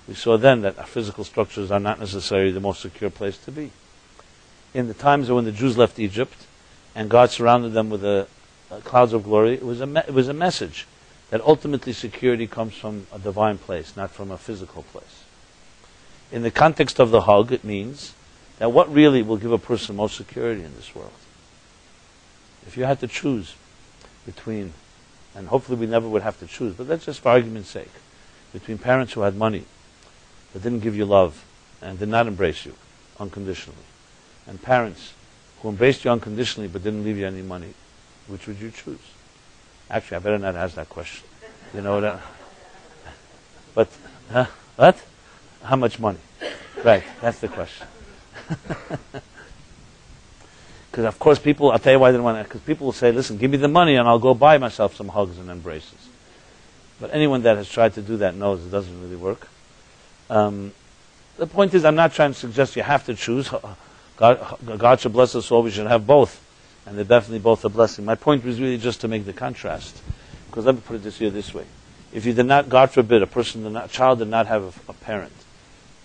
We saw then that our physical structures are not necessarily the most secure place to be. In the times when the Jews left Egypt and God surrounded them with a clouds of glory, it was a message that ultimately security comes from a divine place, not from a physical place. In the context of the hug, it means that what really will give a person most security in this world? If you had to choose between, and hopefully we never would have to choose, but that's just for argument's sake, between parents who had money but didn't give you love and did not embrace you unconditionally, and parents who embraced you unconditionally but didn't leave you any money, which would you choose? Actually, I better not ask that question. You know what? But what? How much money? Right, that's the question. Because of course people, I'll tell you why they don't want to, because people will say, listen, give me the money and I'll go buy myself some hugs and embraces. But anyone that has tried to do that knows it doesn't really work. The point is, I'm not trying to suggest you have to choose. God should bless us all, we should have both. And they're definitely both a blessing. My point was really just to make the contrast. Because let me put it this way. If you did not, God forbid, a child did not have a parent,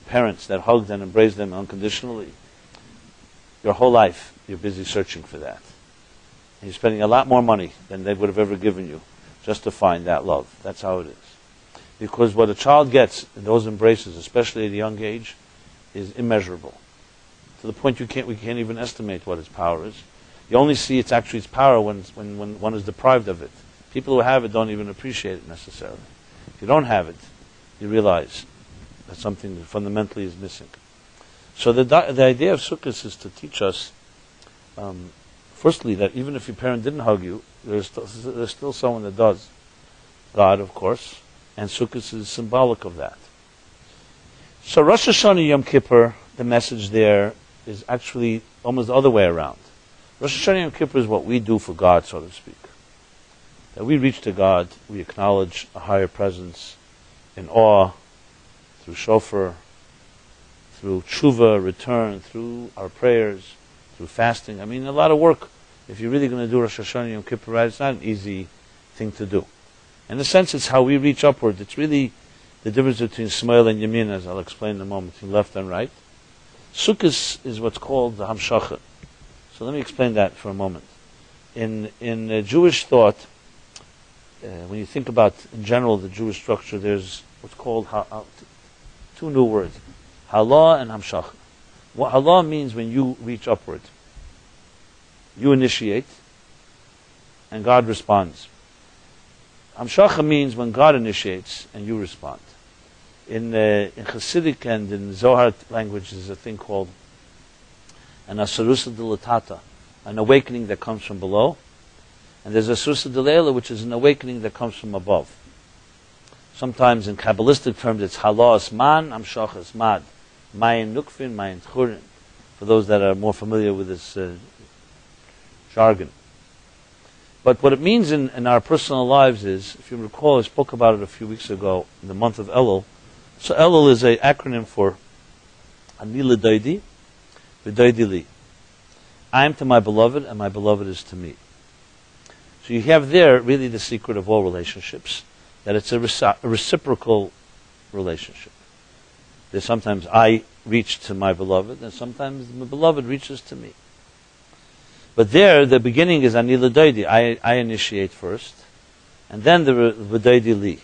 parents that hugged and embraced them unconditionally, your whole life you're busy searching for that. And you're spending a lot more money than they would have ever given you just to find that love. That's how it is. Because what a child gets in those embraces, especially at a young age, is immeasurable. To the point we can't even estimate what its power is. You only see its power when one is deprived of it. People who have it don't even appreciate it necessarily. If you don't have it, you realize that something that fundamentally is missing. So the idea of Sukkot is to teach us, firstly, that even if your parent didn't hug you, there's still someone that does. God, of course, and Sukkot is symbolic of that. So Rosh Hashanah, Yom Kippur, the message there is actually almost the other way around. Rosh Hashanah, Yom Kippur is what we do for God, so to speak. That we reach to God, we acknowledge a higher presence in awe, through shofar, through tshuva, return, through our prayers, through fasting. I mean, a lot of work. If you're really going to do Rosh Hashanah Yom Kippur right, it's not an easy thing to do. In a sense, it's how we reach upward. It's really the difference between Smail and Yamin, as I'll explain in a moment, between left and right. Sukkot is what's called the Hamshachah. So let me explain that for a moment. In Jewish thought, when you think about, in general, the Jewish structure, there's what's called two new words, Halah and Hamshachah. What Halah means when you reach upward. You initiate, and God responds. Hamshachah means when God initiates, and you respond. In Hasidic and in Zohar language, there's a thing called an Asarusa Dilatata, an awakening that comes from below. And there's Asarusa Dilela, which is an awakening that comes from above. Sometimes in Kabbalistic terms, it's Halas Man, Amshachas Mad, Mayin Nukfin, Mayin Tchurin, for those that are more familiar with this jargon. But what it means in our personal lives is, if you recall, I spoke about it a few weeks ago in the month of Elul. So Elul is an acronym for Ani L'Daidi, I am to my beloved, and my beloved is to me. So you have there really the secret of all relationships, that it's a reciprocal relationship. There's sometimes I reach to my beloved, and sometimes my beloved reaches to me. But there, the beginning is Ani L'Daidi, I initiate first, and then the V'daidi Li.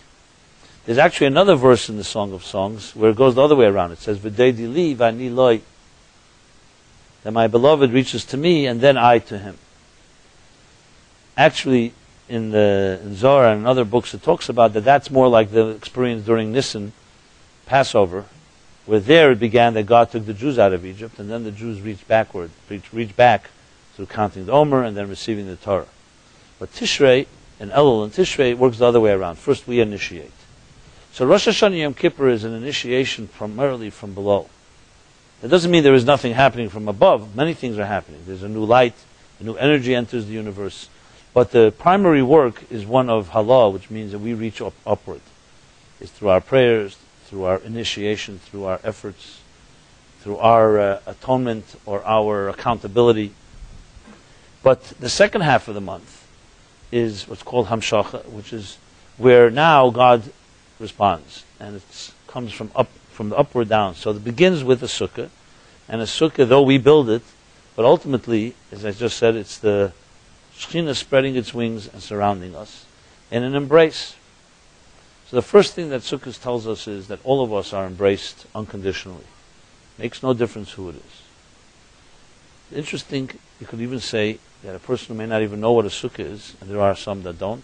There's actually another verse in the Song of Songs where it goes the other way around. It says V'daidi Li V'ani Loi, that my beloved reaches to me, and then I to him. Actually, in Zohar and in other books, it talks about that that's more like the experience during Nisan, Passover, where there it began that God took the Jews out of Egypt, and then the Jews reached back through counting the Omer and then receiving the Torah. But Tishrei, and Elul and Tishrei, it works the other way around. First we initiate. So Rosh Hashanah Yom Kippur is an initiation primarily from below. That doesn't mean there is nothing happening from above. Many things are happening. There's a new light, a new energy enters the universe. But the primary work is one of Halah, which means that we reach upward. It's through our prayers, through our initiation, through our efforts, through our atonement or our accountability. But the second half of the month is what's called Hamshachah, which is where now God responds. And it comes from up, from the upward down. So it begins with a sukkah, and a sukkah, though we build it, but ultimately, as I just said, it's the Shekhinah spreading its wings and surrounding us in an embrace. So the first thing that sukkahs tells us is that all of us are embraced unconditionally. Makes no difference who it is. Interesting, you could even say that a person who may not even know what a sukkah is, and there are some that don't,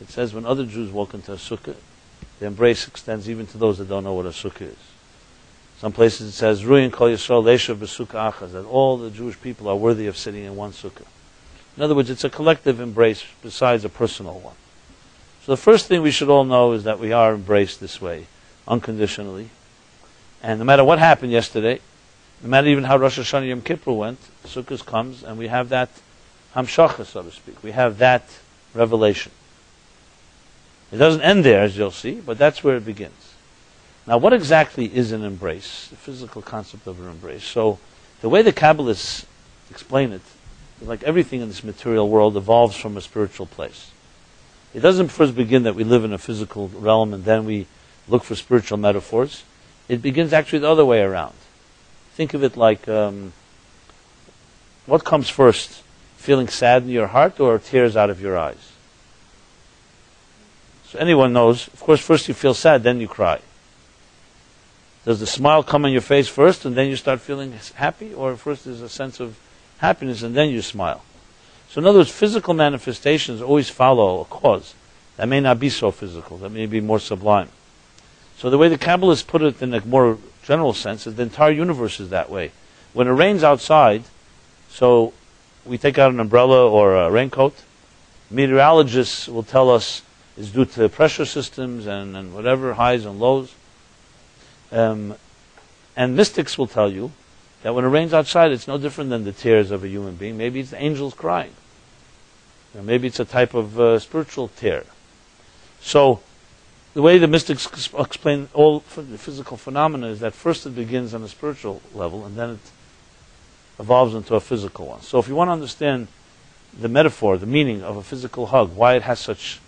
it says when other Jews walk into a sukkah, the embrace extends even to those that don't know what a sukkah is. Some places it says, Ruyin kol Yisrael leishav b'sukkah achas, that all the Jewish people are worthy of sitting in one sukkah. In other words, it's a collective embrace besides a personal one. So the first thing we should all know is that we are embraced this way, unconditionally. And no matter what happened yesterday, no matter even how Rosh Hashanah Yom Kippur went, Sukkot comes and we have that hamshacha, so to speak. We have that revelation. It doesn't end there, as you'll see, but that's where it begins. Now, what exactly is an embrace, the physical concept of an embrace? So, the way the Kabbalists explain it, like everything in this material world evolves from a spiritual place. It doesn't first begin that we live in a physical realm and then we look for spiritual metaphors. It begins actually the other way around. Think of it like, what comes first? Feeling sad in your heart or tears out of your eyes? So anyone knows, of course, first you feel sad, then you cry. Does the smile come on your face first and then you start feeling happy? Or first there's a sense of happiness and then you smile? So in other words, physical manifestations always follow a cause. That may not be so physical, that may be more sublime. So the way the Kabbalists put it in a more general sense is the entire universe is that way. When it rains outside, so we take out an umbrella or a raincoat, meteorologists will tell us it's due to pressure systems and whatever, highs and lows. And mystics will tell you that when it rains outside, it's no different than the tears of a human being. Maybe it's angels crying. Or maybe it's a type of spiritual tear. So the way the mystics explain all the physical phenomena is that first it begins on a spiritual level and then it evolves into a physical one. So if you want to understand the metaphor, the meaning of a physical hug, why it has such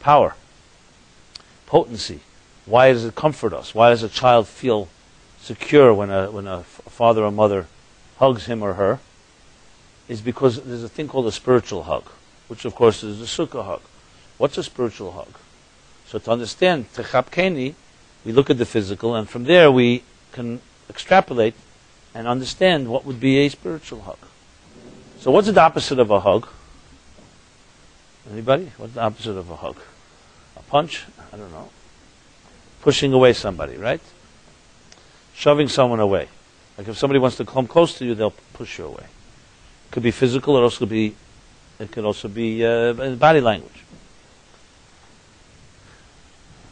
power, potency, why does it comfort us? Why does a child feel secure when a father or mother hugs him or her? Is because there's a thing called a spiritual hug, which of course is the sukkah hug. What's a spiritual hug? So to understand techapkeni, we look at the physical, and from there we can extrapolate and understand what would be a spiritual hug. So what's the opposite of a hug? Anybody? What's the opposite of a hug? A punch? I don't know. Pushing away somebody, right? Shoving someone away. Like if somebody wants to come close to you, they'll push you away. It could be physical, it could also be body language.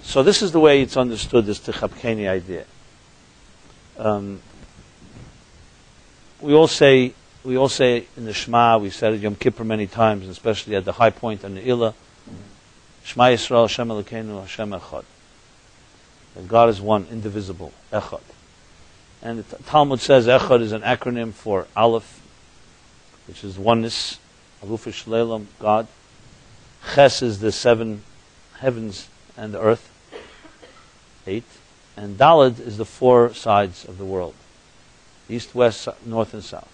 So this is the way it's understood, this Techapkeni idea. We all say in the Shema, we said it Yom Kippur many times, and especially at the high point on the Ilah, Shema Yisrael, Hashem Elokeinu, Hashem Echad. That God is one, indivisible, Echad. And the Talmud says Echad is an acronym for Aleph, which is oneness, Aluf Shleilam, God. Ches is the seven heavens and the earth, 8. And Daled is the four sides of the world, east, west, north, and south.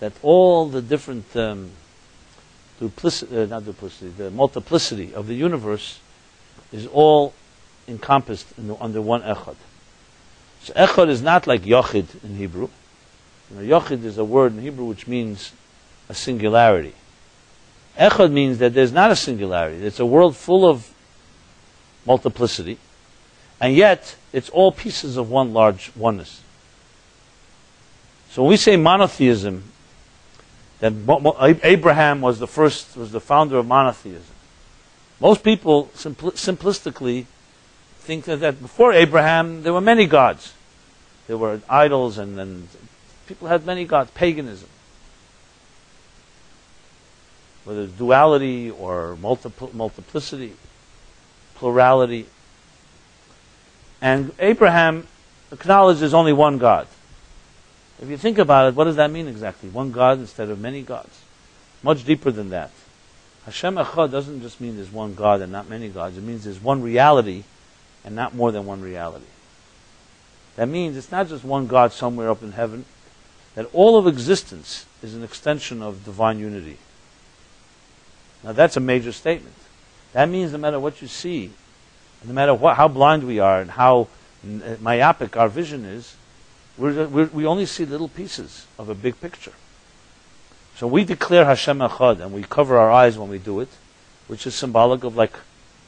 That all the different the multiplicity of the universe is all encompassed under one Echad. So Echad is not like Yochid in Hebrew. Yochid is a word in Hebrew which means a singularity. Echad means that there's not a singularity. It's a world full of multiplicity, and yet it's all pieces of one large oneness. So when we say monotheism, that Abraham was the founder of monotheism. Most people simplistically think that before Abraham there were many gods. There were idols and people had many gods, paganism. Whether it's duality or multiplicity, plurality. And Abraham acknowledges only one God. If you think about it, what does that mean exactly? One God instead of many gods. Much deeper than that. Hashem Echad doesn't just mean there's one God and not many gods. It means there's one reality and not more than one reality. That means it's not just one God somewhere up in heaven, that all of existence is an extension of divine unity. Now that's a major statement. That means no matter what you see, no matter how blind we are and how myopic our vision is, we only see little pieces of a big picture. So we declare Hashem Echad and we cover our eyes when we do it, which is symbolic of like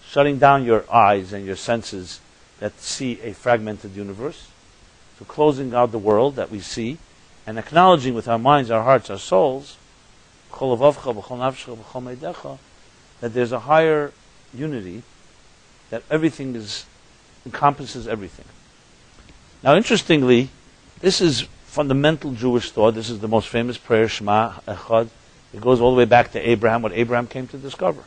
shutting down your eyes and your senses that see a fragmented universe. So closing out the world that we see and acknowledging with our minds, our hearts, our souls, that there's a higher unity, that everything encompasses everything. Now, interestingly, this is fundamental Jewish thought. This is the most famous prayer, Shema Echad. It goes all the way back to Abraham, what Abraham came to discover.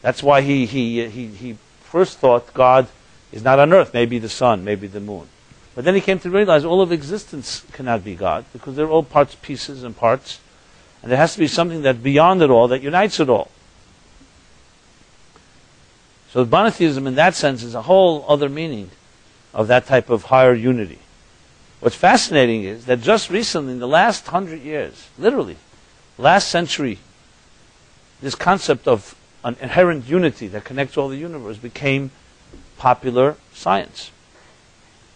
That's why he first thought God is not on earth, maybe the sun, maybe the moon. But then he came to realize all of existence cannot be God, because they're all parts, pieces and parts. And there has to be something that's beyond it all, that unites it all. So monotheism in that sense is a whole other meaning of that type of higher unity. What's fascinating is that just recently, in the last 100 years, literally, last century, this concept of an inherent unity that connects all the universe became popular science.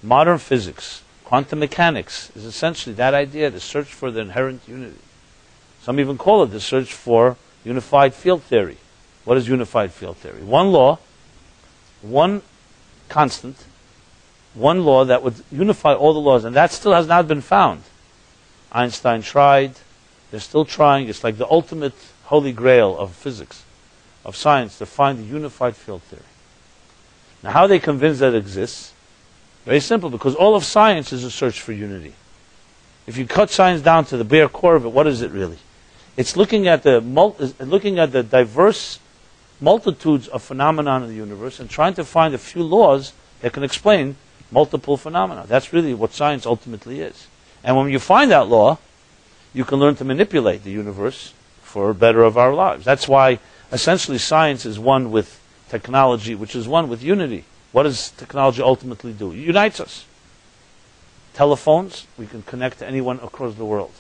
Modern physics, quantum mechanics, is essentially that idea, the search for the inherent unity. Some even call it the search for unified field theory. What is unified field theory? One law, one constant, one law that would unify all the laws, and that still has not been found. Einstein tried, they're still trying. It's like the ultimate holy grail of physics, of science, to find the unified field theory. Now, how are they convinced that it exists? Very simple, because all of science is a search for unity. If you cut science down to the bare core of it, what is it really? It's looking at the diverse multitudes of phenomena in the universe and trying to find a few laws that can explain multiple phenomena. That's really what science ultimately is. And when you find that law, you can learn to manipulate the universe for the better of our lives. That's why essentially science is one with technology, which is one with unity. What does technology ultimately do? It unites us. Telephones, we can connect to anyone across the world.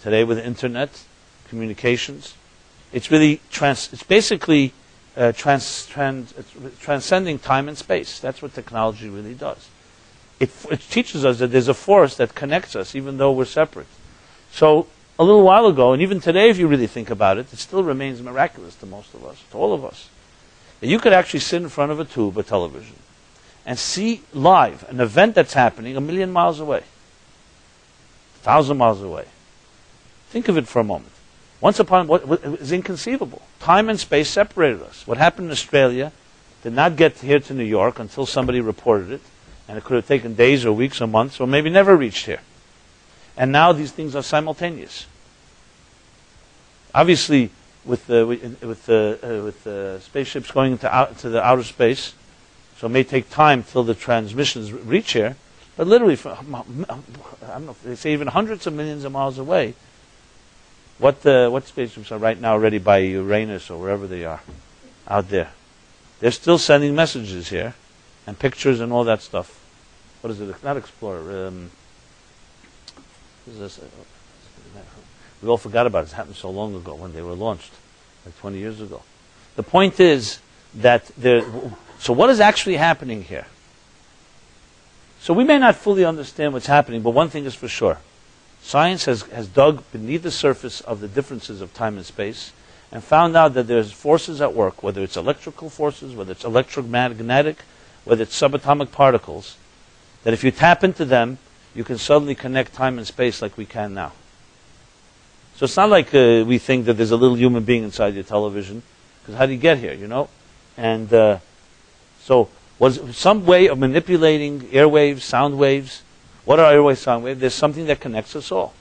Today with the internet, communications, it's really, transcending time and space. That's what technology really does. It teaches us that there's a force that connects us, even though we're separate. So a little while ago, and even today if you really think about it, it still remains miraculous to most of us, to all of us. You could actually sit in front of a tube, a television, and see live an event that's happening 1,000,000 miles away, 1,000 miles away. Think of it for a moment. Once upon what is inconceivable. Time and space separated us. What happened in Australia did not get here to New York until somebody reported it, and it could have taken days or weeks or months or maybe never reached here. And now these things are simultaneous. Obviously, with spaceships going to the outer space, so it may take time till the transmissions reach here. But literally, I don't know, they say even hundreds of millions of miles away. What spaceships are right now already by Uranus or wherever they are out there? They're still sending messages here, and pictures and all that stuff. What is it? Not Explorer. We all forgot about it. It happened so long ago when they were launched, like 20 years ago. The point is that so what is actually happening here? So we may not fully understand what's happening, but one thing is for sure. Science has dug beneath the surface of the differences of time and space and found out that there's forces at work, whether it's electrical forces, whether it's electromagnetic, whether it's subatomic particles, that if you tap into them, you can suddenly connect time and space like we can now. So it's not like we think that there's a little human being inside your television, because how do you get here, you know? And so was some way of manipulating airwaves, sound waves. What are airwaves, sound waves? There's something that connects us all.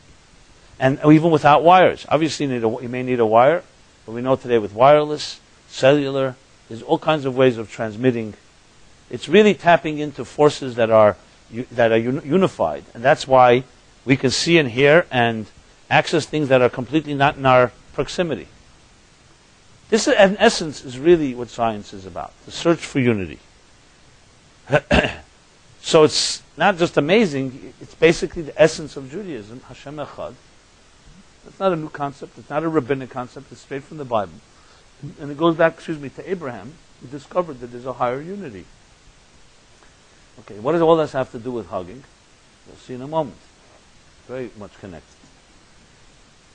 And even without wires. Obviously you may need a wire, but we know today with wireless, cellular, there's all kinds of ways of transmitting. It's really tapping into forces that are unified. And that's why we can see and hear and access things that are completely not in our proximity. This, in essence, is really what science is about, the search for unity. So it's not just amazing, it's basically the essence of Judaism, Hashem Echad. It's not a new concept, it's not a rabbinic concept, it's straight from the Bible. And it goes back, to Abraham, who discovered that there's a higher unity. Okay, what does all this have to do with hugging? We'll see in a moment. Very much connected.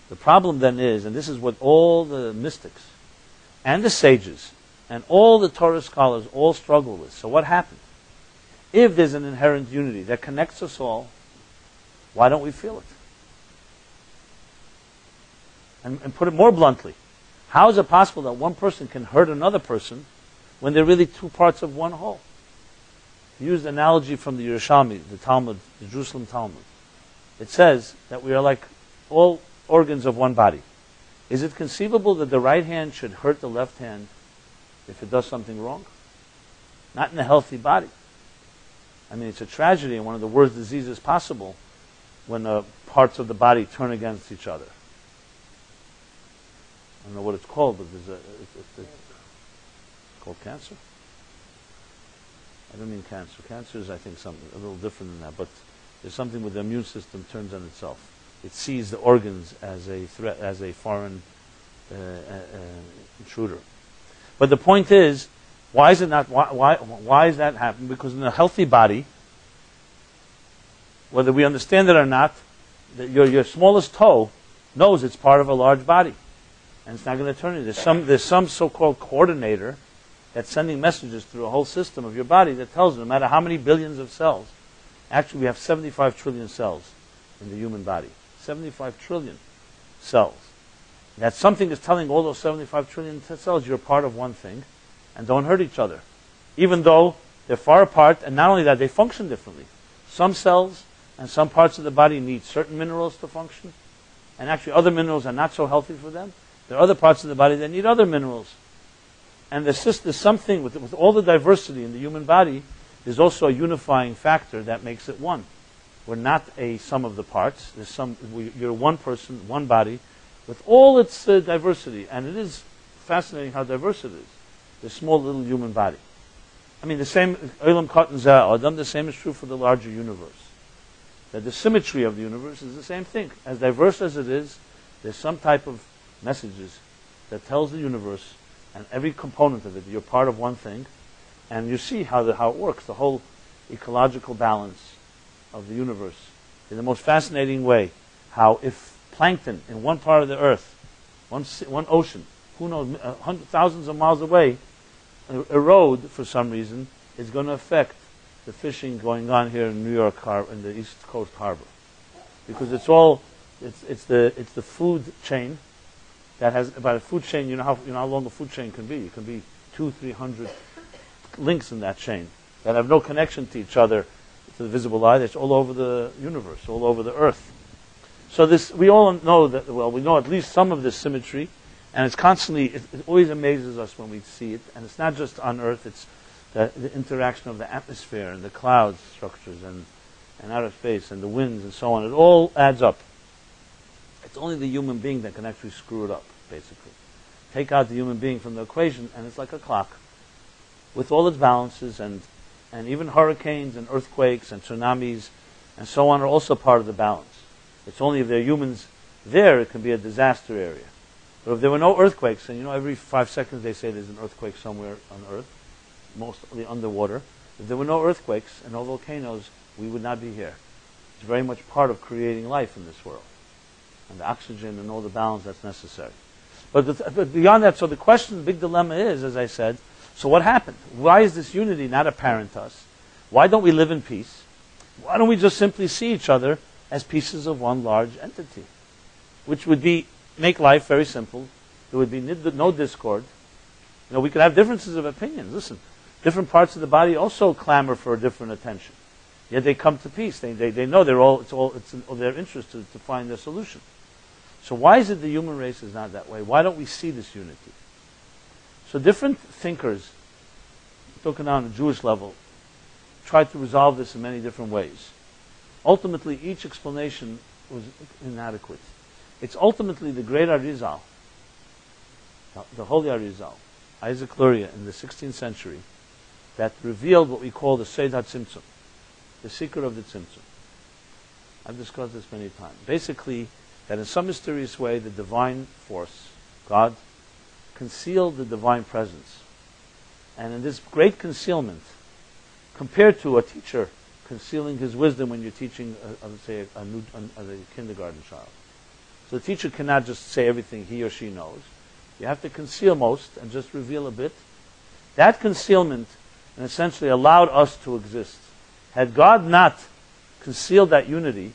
The problem then is, and this is what all the mystics and the sages and all the Torah scholars all struggle with. So what happened? If there's an inherent unity that connects us all, why don't we feel it? And put it more bluntly, how is it possible that one person can hurt another person when they're really two parts of one whole? He used an analogy from the Yerushalmi, the Talmud, the Jerusalem Talmud. It says that we are like all organs of one body. Is it conceivable that the right hand should hurt the left hand if it does something wrong? Not in a healthy body. I mean, it's a tragedy and one of the worst diseases possible when parts of the body turn against each other. I don't know what it's called, but there's it's called cancer. I don't mean cancer. Cancer is, I think, something a little different than that, but there's something where the immune system turns on itself. It sees the organs as a threat, as a foreign intruder. But the point is, why is it not? Why is that happening? Because in a healthy body, whether we understand it or not, your smallest toe knows it's part of a large body, and it's not going to turn it. There's some so-called coordinator that's sending messages through a whole system of your body that tells you, no matter how many billions of cells, actually we have 75 trillion cells in the human body. 75 trillion cells. That something is telling all those 75 trillion cells, you're part of one thing, and don't hurt each other. Even though they're far apart, and not only that, they function differently. Some cells and some parts of the body need certain minerals to function, and actually other minerals are not so healthy for them. There are other parts of the body that need other minerals. And there's something, with all the diversity in the human body, there's also a unifying factor that makes it one. We're not a sum of the parts. You're one person, one body, with all its diversity. And it is fascinating how diverse it is, the small little human body. I mean, the same, Olam Katan Zeh Adam, the same is true for the larger universe. That the symmetry of the universe is the same thing. As diverse as it is, there's some type of messages that tells the universe and every component of it, you're part of one thing, and you see how it works, the whole ecological balance of the universe in the most fascinating way. How if plankton in one part of the earth, one ocean, who knows, thousands of miles away, erode for some reason, is going to affect the fishing going on here in New York Harbor, in the East Coast Harbor, because it's the food chain that has about a food chain. You know how long a food chain can be. It can be 200-300 links in that chain that have no connection to each other. To the visible eye, that's all over the universe, all over the earth. So this, we all know that, well, we know at least some of this symmetry, and it's constantly, it always amazes us when we see it, and it's not just on earth, it's the interaction of the atmosphere and the cloud structures and outer space and the winds and so on. It all adds up. It's only the human being that can actually screw it up, basically. Take out the human being from the equation, and it's like a clock with all its balances, and even hurricanes and earthquakes and tsunamis and so on are also part of the balance. It's only if there are humans there, it can be a disaster area. But if there were no earthquakes, and you know every 5 seconds they say there's an earthquake somewhere on Earth, mostly underwater. If there were no earthquakes and no volcanoes, we would not be here. It's very much part of creating life in this world. And the oxygen and all the balance that's necessary. But beyond that, so the question, the big dilemma is, as I said, so what happened? Why is this unity not apparent to us? Why don't we live in peace? Why don't we just simply see each other as pieces of one large entity? Which would make life very simple. There would be no discord. You know, we could have differences of opinion. Listen, different parts of the body also clamor for a different attention. Yet they come to peace. They know it's in their interest to find a solution. So why is it the human race is not that way? Why don't we see this unity? So different thinkers, talking on a Jewish level, tried to resolve this in many different ways. Ultimately, each explanation was inadequate. It's ultimately the great Arizal, the Holy Arizal, Isaac Luria in the 16th century, that revealed what we call the Seid HaTzimtzum, the secret of the Tzimtzum. I've discussed this many times. Basically, that in some mysterious way, the divine force, God, concealed the divine presence. And in this great concealment, compared to a teacher concealing his wisdom when you're teaching, a kindergarten child. So the teacher cannot just say everything he or she knows. You have to conceal most and just reveal a bit. That concealment, and essentially allowed us to exist. Had God not concealed that unity,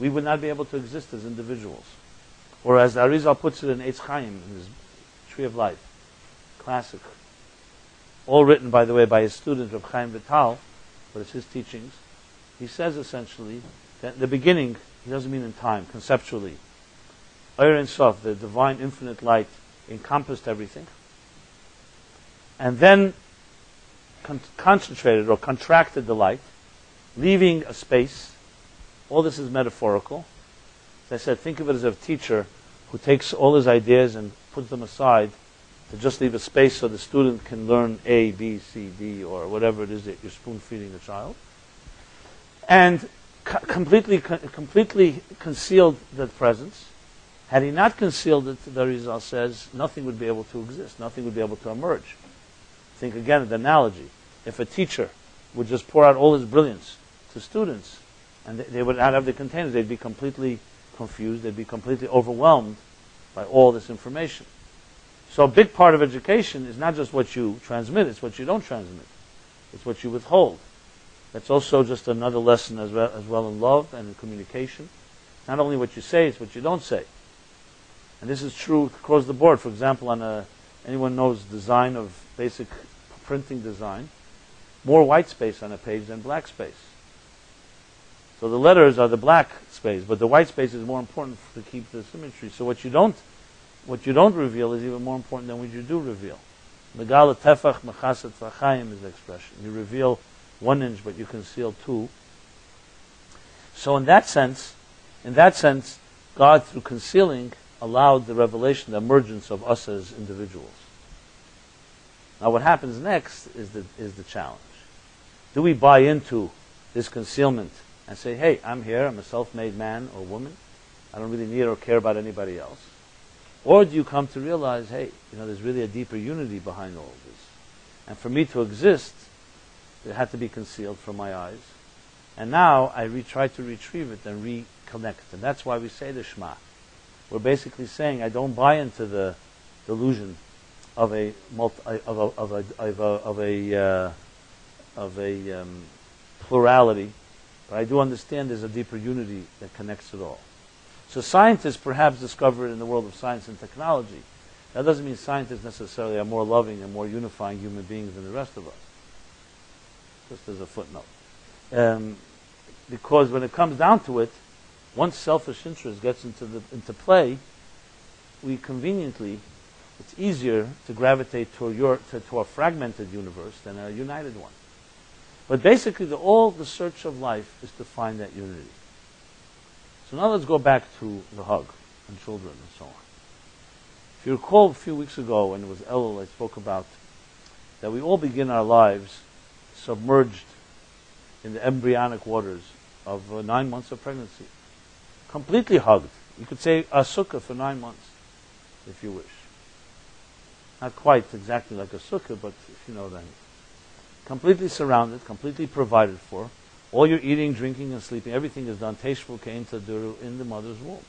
we would not be able to exist as individuals. Or as Arizal puts it in Eitz Chaim, in his Tree of Life, classic, all written by the way by his student Reb Chaim Vital, but it's his teachings. He says essentially that in the beginning, he doesn't mean in time, conceptually. Oyer Ein Sof, the divine infinite light, encompassed everything. And then concentrated or contracted the light, leaving a space. All this is metaphorical. As I said, think of it as a teacher who takes all his ideas and puts them aside to just leave a space so the student can learn A, B, C, D, or whatever it is that you're spoon-feeding the child. And completely concealed the presence. Had he not concealed it, the Rizal says, nothing would be able to exist. Nothing would be able to emerge. Think again of the analogy. If a teacher would just pour out all his brilliance to students, and they would not have the containers, they'd be completely confused, they'd be completely overwhelmed by all this information. So a big part of education is not just what you transmit, it's what you don't transmit. It's what you withhold. That's also just another lesson as well in love and in communication. Not only what you say, it's what you don't say. And this is true across the board. For example, anyone knows design of basic printing design, more white space on a page than black space. So the letters are the black space, but the white space is more important to keep the symmetry. So what you don't reveal is even more important than what you do reveal. Megala tefach mechasat v'chaim is the expression. You reveal 1 inch, but you conceal 2. So in that sense, God, through concealing, allowed the revelation, the emergence of us as individuals. Now what happens next is the challenge. Do we buy into this concealment and say, hey, I'm here, I'm a self-made man or woman, I don't really need or care about anybody else? Or do you come to realize, hey, there's really a deeper unity behind all of this. And for me to exist, it had to be concealed from my eyes. And now I try to retrieve it and reconnect. And that's why we say the Shema. We're basically saying, I don't buy into the delusion of a plurality, but I do understand there's a deeper unity that connects it all. So scientists perhaps discover it in the world of science and technology. That doesn't mean scientists necessarily are more loving and more unifying human beings than the rest of us. Just as a footnote. Because when it comes down to it, once selfish interest gets into play, we conveniently, it's easier to gravitate to a fragmented universe than a united one. But basically, all the search of life is to find that unity. So now let's go back to the hug and children and so on. If you recall a few weeks ago when it was Elul, I spoke about that we all begin our lives submerged in the embryonic waters of 9 months of pregnancy. Completely hugged. You could say a sukkah for 9 months, if you wish. Not quite exactly like a sukkah, but if you know that. Completely surrounded, completely provided for. All your eating, drinking, and sleeping, everything is done teshvul kain taduru in the mother's womb.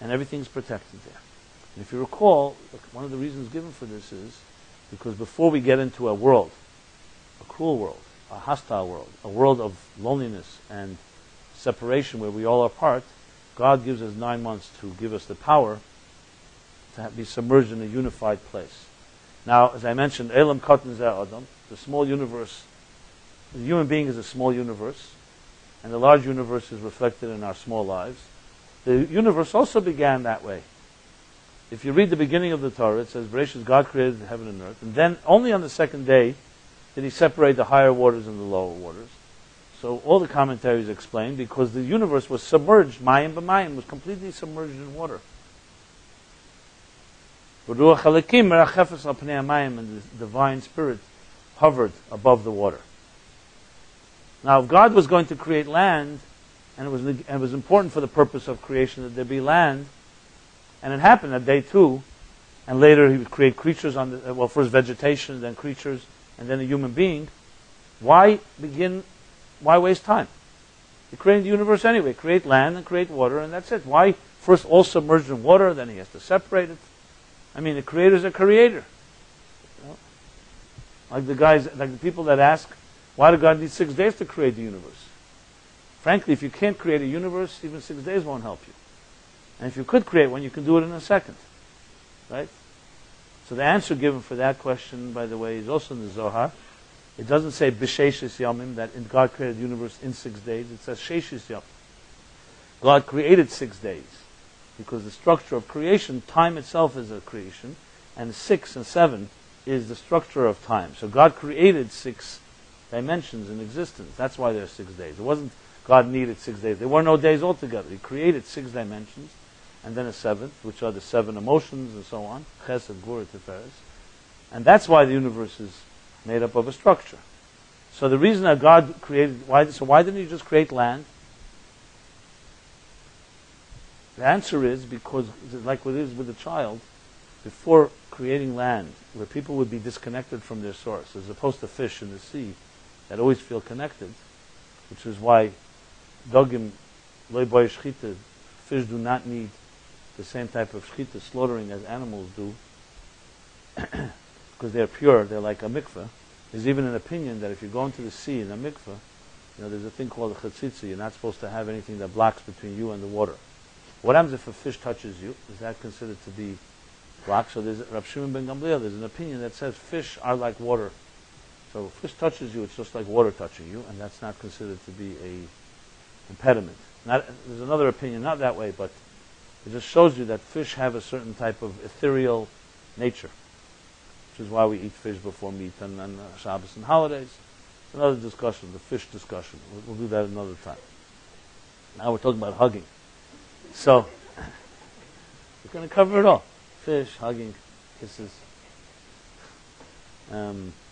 And everything's protected there. And if you recall, one of the reasons given for this is because before we get into a world, a cruel world, a hostile world, a world of loneliness and separation where we all are apart, God gives us 9 months to give us the power to be submerged in a unified place. Now, as I mentioned, Elam Katan Zeh Adam, the small universe, the human being is a small universe, and the large universe is reflected in our small lives. The universe also began that way. If you read the beginning of the Torah, it says, Bereshit, God created heaven and earth, and then only on the second day did he separate the higher waters and the lower waters. So all the commentaries explain, because the universe was submerged, Mayim b'Mayim, was completely submerged in water. And the divine spirit hovered above the water. Now, if God was going to create land, and it was important for the purpose of creation that there be land, and it happened at day 2, and later he would create creatures on the, well, first vegetation, then creatures, and then a human being, why waste time? He created the universe anyway. Create land and create water, and that's it. Why first all submerged in water, then he has to separate it? I mean, the creator's a creator. Like the people that ask, why did God need 6 days to create the universe? Frankly, if you can't create a universe, even 6 days won't help you. And if you could create one, you can do it in a second. Right? So the answer given for that question, by the way, is also in the Zohar. It doesn't say b'sheishis yamim, that God created the universe in 6 days. It says sheishis yamim. God created 6 days. Because the structure of creation, time itself is a creation, and 6 and 7 is the structure of time. So God created 6 dimensions in existence. That's why there are 6 days. It wasn't God needed 6 days. There were no days altogether. He created 6 dimensions, and then a 7th, which are the 7 emotions and so on, Chesed, Gvura, Tiferes. And that's why the universe is made up of a structure. So the reason that God created, why didn't he just create land? The answer is because, like what it is with the child, before creating land, where people would be disconnected from their source, as opposed to fish in the sea that always feel connected, which is why dogim loy boy shchita, fish do not need the same type of shchita, slaughtering, as animals do, because they're pure, they're like a mikveh. There's even an opinion that if you go into the sea in a mikveh, you know, there's a thing called a chatzitza, you're not supposed to have anything that blocks between you and the water. What happens if a fish touches you? Is that considered to be blocked? So there's Rav Shimon ben Gamliel, there's an opinion that says fish are like water. So if fish touches you, it's just like water touching you, and that's not considered to be an impediment. There's another opinion, not that way, but it just shows you that fish have a certain type of ethereal nature, which is why we eat fish before meat and on Shabbos and holidays. It's another discussion, the fish discussion. We'll do that another time. Now we're talking about hugging. So, we're going to cover it all. Fish, hugging, kisses. That's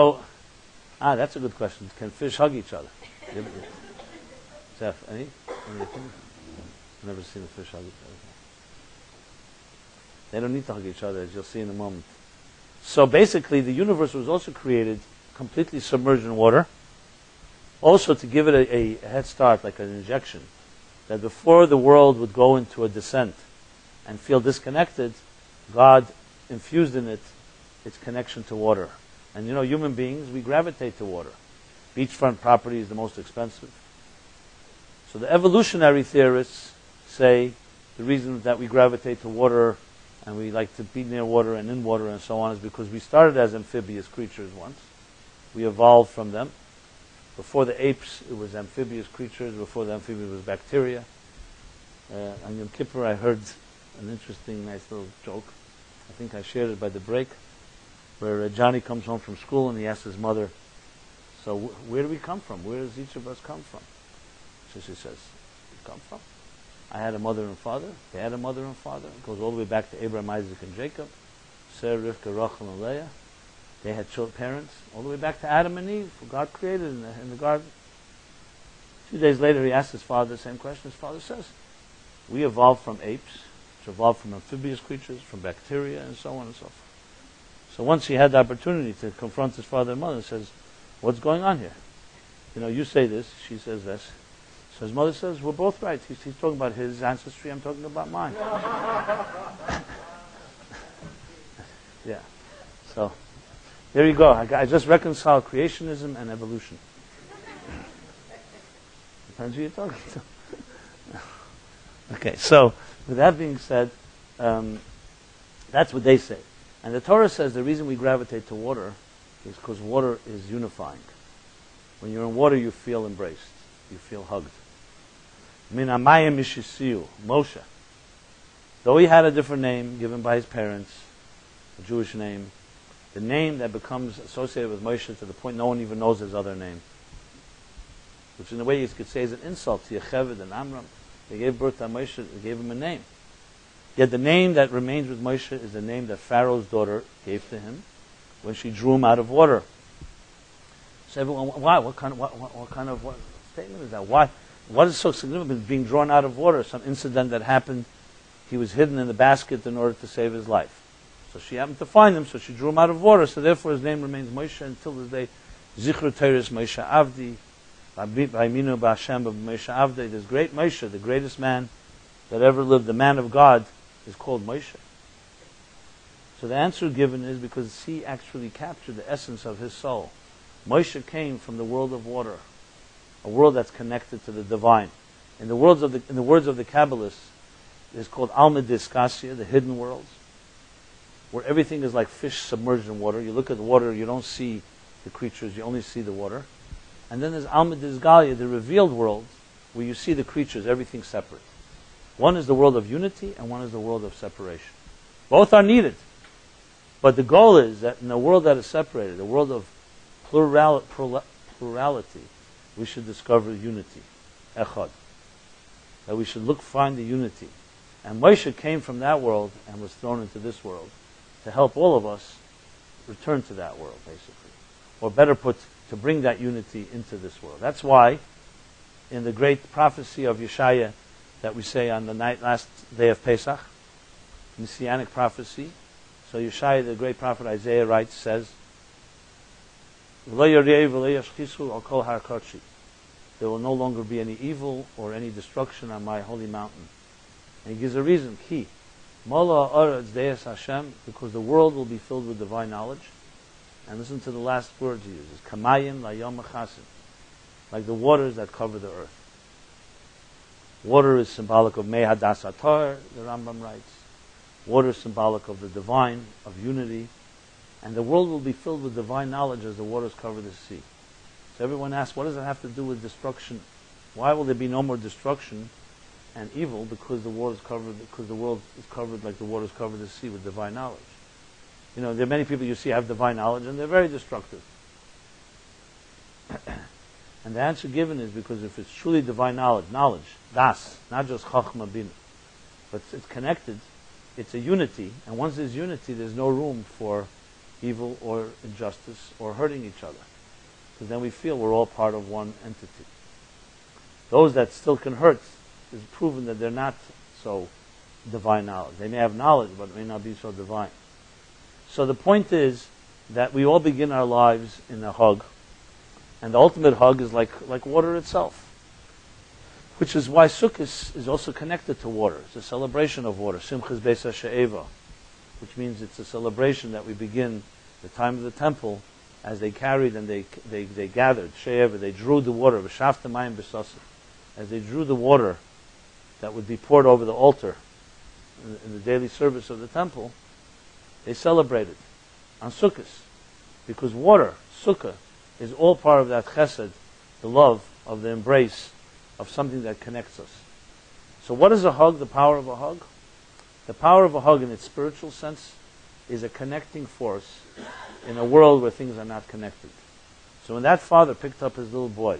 a good question. Can fish hug each other? Jeff, any opinion? I've never seen a fish hug each other. They don't need to hug each other, as you'll see in a moment. So basically, the universe was also created completely submerged in water, also to give it a head start, like an injection. That before the world would go into a descent and feel disconnected, God infused in it its connection to water. And you know, human beings, we gravitate to water. Beachfront property is the most expensive. So the evolutionary theorists say the reason that we gravitate to water and we like to be near water and in water and so on is because we started as amphibious creatures once. We evolved from them. Before the apes, it was amphibious creatures. Before the amphibians, it was bacteria. On Yom Kippur, I heard an interesting, nice little joke. I think I shared it by the break, where Johnny comes home from school and he asks his mother, so where do we come from? Where does each of us come from? So she says, we come from? I had a mother and father. They had a mother and father. It goes all the way back to Abraham, Isaac, and Jacob. Sarah, Rivka, Rachel, and Leah. They had parents, all the way back to Adam and Eve, who God created in the garden. 2 days later, he asked his father the same question. His father says, we evolved from apes, which evolved from amphibious creatures, from bacteria, and so on and so forth. So once he had the opportunity to confront his father and mother, he says, what's going on here? You know, you say this, she says this. So his mother says, we're both right. He's talking about his ancestry, I'm talking about mine. Yeah. So there you go. I just reconciled creationism and evolution. Depends who you're talking to. Okay, so with that being said, that's what they say. And the Torah says the reason we gravitate to water is because water is unifying. When you're in water, you feel embraced. You feel hugged. Min hamayim ishisiu, Moshe. Though he had a different name given by his parents, a Jewish name, the name that becomes associated with Moshe to the point no one even knows his other name. Which in a way you could say is an insult to Yocheved and Amram. They gave birth to Moshe, they gave him a name. Yet the name that remains with Moshe is the name that Pharaoh's daughter gave to him when she drew him out of water. So everyone, why? What kind of statement is that? Why? What is so significant being drawn out of water? Some incident that happened, he was hidden in the basket in order to save his life. So she happened to find him, so she drew him out of water. So therefore his name remains Moshe until this day. Zichru Teres Moshe Avdi, Ba'aminu Ba'Hashem Moshe Avdi. This great Moshe, the greatest man that ever lived, the man of God, is called Moshe. So the answer given is because he actually captured the essence of his soul. Moshe came from the world of water, a world that's connected to the divine. In the words of the Kabbalists, it's called Alma Diskasia, the hidden worlds, where everything is like fish submerged in water. You look at the water, you don't see the creatures, you only see the water. And then there's Alma Dizgalia, the revealed world, where you see the creatures, everything separate. One is the world of unity, and one is the world of separation. Both are needed. But the goal is that in a world that is separated, a world of plurality, we should discover unity. Echad. That we should find the unity. And Moshe came from that world and was thrown into this world to help all of us return to that world, basically. Or better put, to bring that unity into this world. That's why, in the great prophecy of Yeshaya that we say on the last day of Pesach, Messianic prophecy, so Yeshaya, the great prophet Isaiah writes, says, there will no longer be any evil or any destruction on my holy mountain. And he gives a reason, ki, Mala Aretz Deis Hashem, because the world will be filled with divine knowledge. And listen to the last word he uses, Kamayim Layom Achasim, like the waters that cover the earth. Water is symbolic of Mei Hadas Atar, the Rambam writes. Water is symbolic of the divine, of unity. And the world will be filled with divine knowledge as the waters cover the sea. So everyone asks, what does it have to do with destruction? Why will there be no more destruction and evil? Because the world is covered, like the waters cover the sea with divine knowledge. You know, there are many people you see have divine knowledge and they're very destructive. And the answer given is because if it's truly divine knowledge, das, not just chachma bina, but it's connected, it's a unity, and once there's unity, there's no room for evil or injustice or hurting each other. Because then we feel we're all part of one entity. Those that still can hurt, is proven that they're not so divine knowledge. They may have knowledge, but it may not be so divine. So the point is that we all begin our lives in a hug. And the ultimate hug is like water itself. Which is why Sukkot is also connected to water. It's a celebration of water. Simchas Beis HaShe'eva, which means it's a celebration that we begin the time of the temple as they carried and they gathered. She'eva, they drew the water. As they drew the water that would be poured over the altar in the daily service of the temple, they celebrated on Sukkot. Because water, Sukkah, is all part of that Chesed, the love of the embrace of something that connects us. So what is a hug, the power of a hug? The power of a hug in its spiritual sense is a connecting force in a world where things are not connected. So when that father picked up his little boy,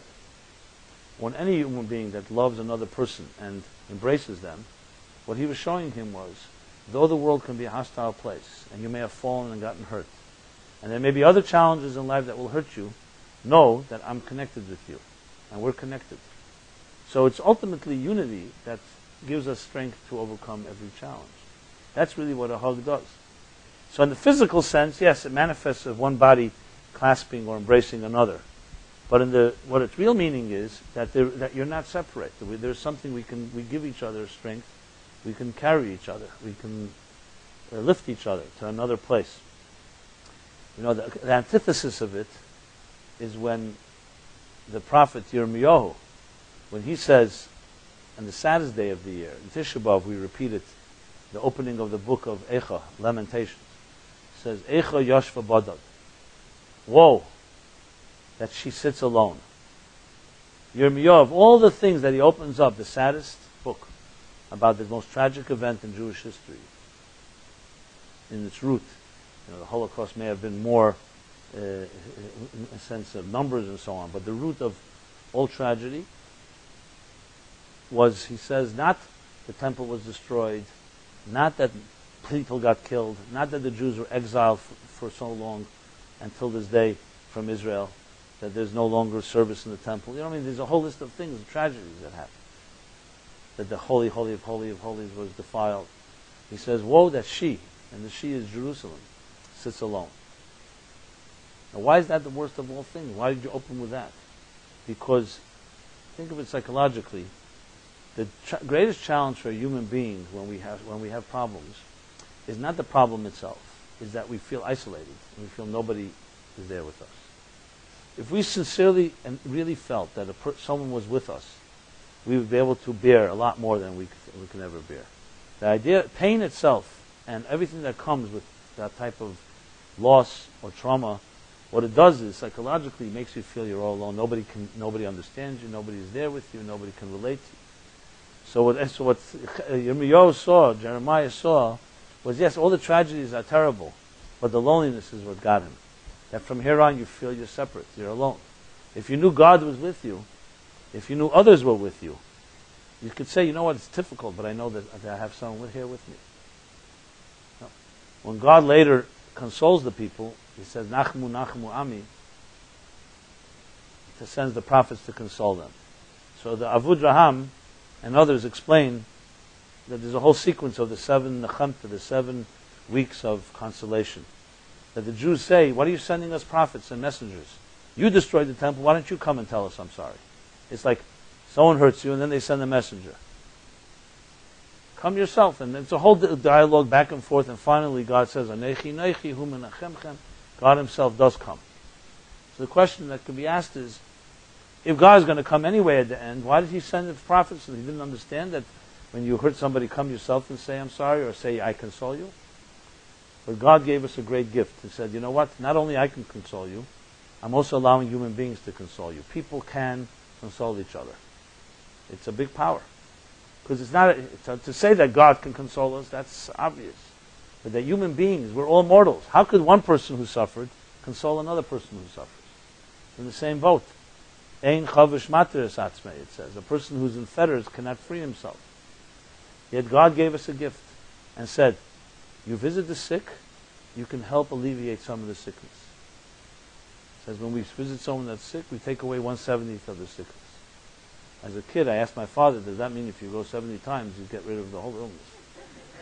when any human being that loves another person and embraces them, what he was showing him was, though the world can be a hostile place, and you may have fallen and gotten hurt, and there may be other challenges in life that will hurt you, know that I'm connected with you, and we're connected. So it's ultimately unity that gives us strength to overcome every challenge. That's really what a hug does. So in the physical sense, yes, it manifests as one body clasping or embracing another. But in the what its real meaning is that you're not separate. There's something we give each other strength. We can carry each other. We can lift each other to another place. You know, the antithesis of it is when the prophet Yirmiyahu, when he says, on the saddest day of the year, in Tisha B'Av, we repeat it, the opening of the book of Eicha, Lamentations, says, Eicha Yashva Badad. Woe! That she sits alone. Yirmiyahu, of all the things that he opens up, the saddest book about the most tragic event in Jewish history, in its root. You know, the Holocaust may have been more in a sense of numbers and so on, but the root of all tragedy was, he says, not the temple was destroyed, not that people got killed, not that the Jews were exiled for so long until this day from Israel, that there's no longer service in the temple. You know what I mean? There's a whole list of things, tragedies that happened. That the Holy of Holies was defiled. He says, woe that she, and the she is Jerusalem, sits alone. Now why is that the worst of all things? Why did you open with that? Because, think of it psychologically, the greatest challenge for a human being when we have problems is not the problem itself, is that we feel isolated, and we feel nobody is there with us. If we sincerely and really felt that someone was with us, we would be able to bear a lot more than we can ever bear. The idea, pain itself, and everything that comes with that type of loss or trauma What it does is, psychologically, it makes you feel you're all alone. Nobody understands you. Nobody is there with you. Nobody can relate to you. So what Yirmiyahu saw, Jeremiah saw, was yes, all the tragedies are terrible, but the loneliness is what got him. That from here on you feel you're separate, you're alone. If you knew God was with you, if you knew others were with you, you could say, you know what, it's difficult, but I know that I have someone here with me. No. When God later consoles the people, he says, Nachmu, Nachmu, Ami, he sends the prophets to console them. So the Avudraham and others explain that there's a whole sequence of the 7 Nechamta, the 7 weeks of consolation. That the Jews say, why are you sending us prophets and messengers? You destroyed the temple, why don't you come and tell us I'm sorry? It's like someone hurts you and then they send a messenger. Come yourself. And it's a whole dialogue back and forth, and finally God says, Anechi, Nechi, Hu Menachemchem. God himself does come. So the question that can be asked is, if God is going to come anyway at the end, why did he send the prophets? And he didn't understand that when you hurt somebody, come yourself and say, I'm sorry, or say, I console you. But God gave us a great gift and said, you know what? Not only I can console you, I'm also allowing human beings to console you. People can console each other. It's a big power. Because it's not, to say that God can console us, that's obvious. But that human beings, we're all mortals. How could one person who suffered console another person who suffers? In the same vote. Ein chavish materis atzmei, it says. A person who's in fetters cannot free himself. Yet God gave us a gift and said, you visit the sick, you can help alleviate some of the sickness. It says when we visit someone that's sick, we take away 1/70 of the sickness. As a kid, I asked my father, does that mean if you go 70 times, you get rid of the whole illness?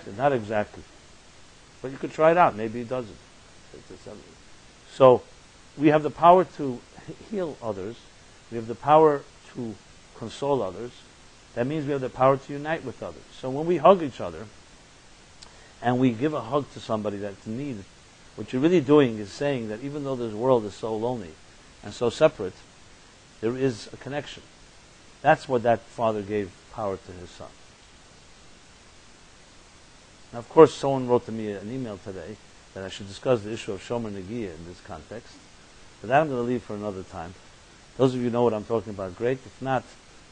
He said, not exactly. But you could try it out. Maybe it doesn't. So we have the power to heal others. We have the power to console others. That means we have the power to unite with others. So when we hug each other, and we give a hug to somebody that's in need, what you're really doing is saying that even though this world is so lonely and so separate, there is a connection. That's what that father gave power to his son. Now, of course, someone wrote to me an email today that I should discuss the issue of Shomer Nagiya in this context. But that I'm going to leave for another time. Those of you who know what I'm talking about, great. If not,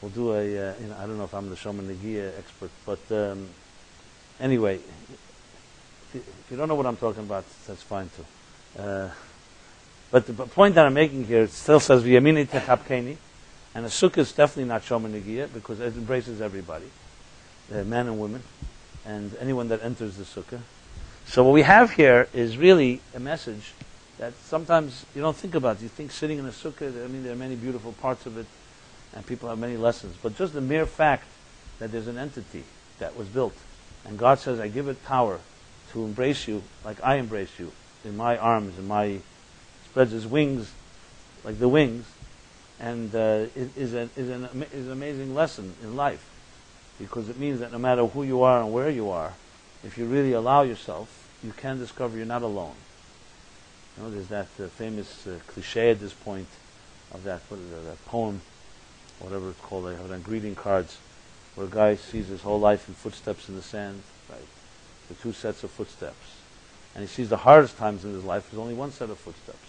we'll do a, I don't know if I'm the Shomer Nagiya expert, but anyway, if you don't know what I'm talking about, that's fine too. But the point that I'm making here, it still says, V'yamini techapkeni, and a sukkah is definitely not Shomer Nagiya because it embraces everybody, men and women, and anyone that enters the sukkah. So what we have here is really a message that sometimes you don't think about. You think sitting in a sukkah, I mean, there are many beautiful parts of it, and people have many lessons. But just the mere fact that there's an entity that was built, and God says, I give it power to embrace you like I embrace you in my arms, in my, spreads his wings like the wings, and is an amazing lesson in life, because it means that no matter who you are and where you are, if you really allow yourself, you can discover you're not alone. You know, there's that famous cliche at this point of that poem, whatever it's called, I have it on greeting cards, where a guy sees his whole life in footsteps in the sand, right? The two sets of footsteps. And he sees the hardest times in his life is only one set of footsteps.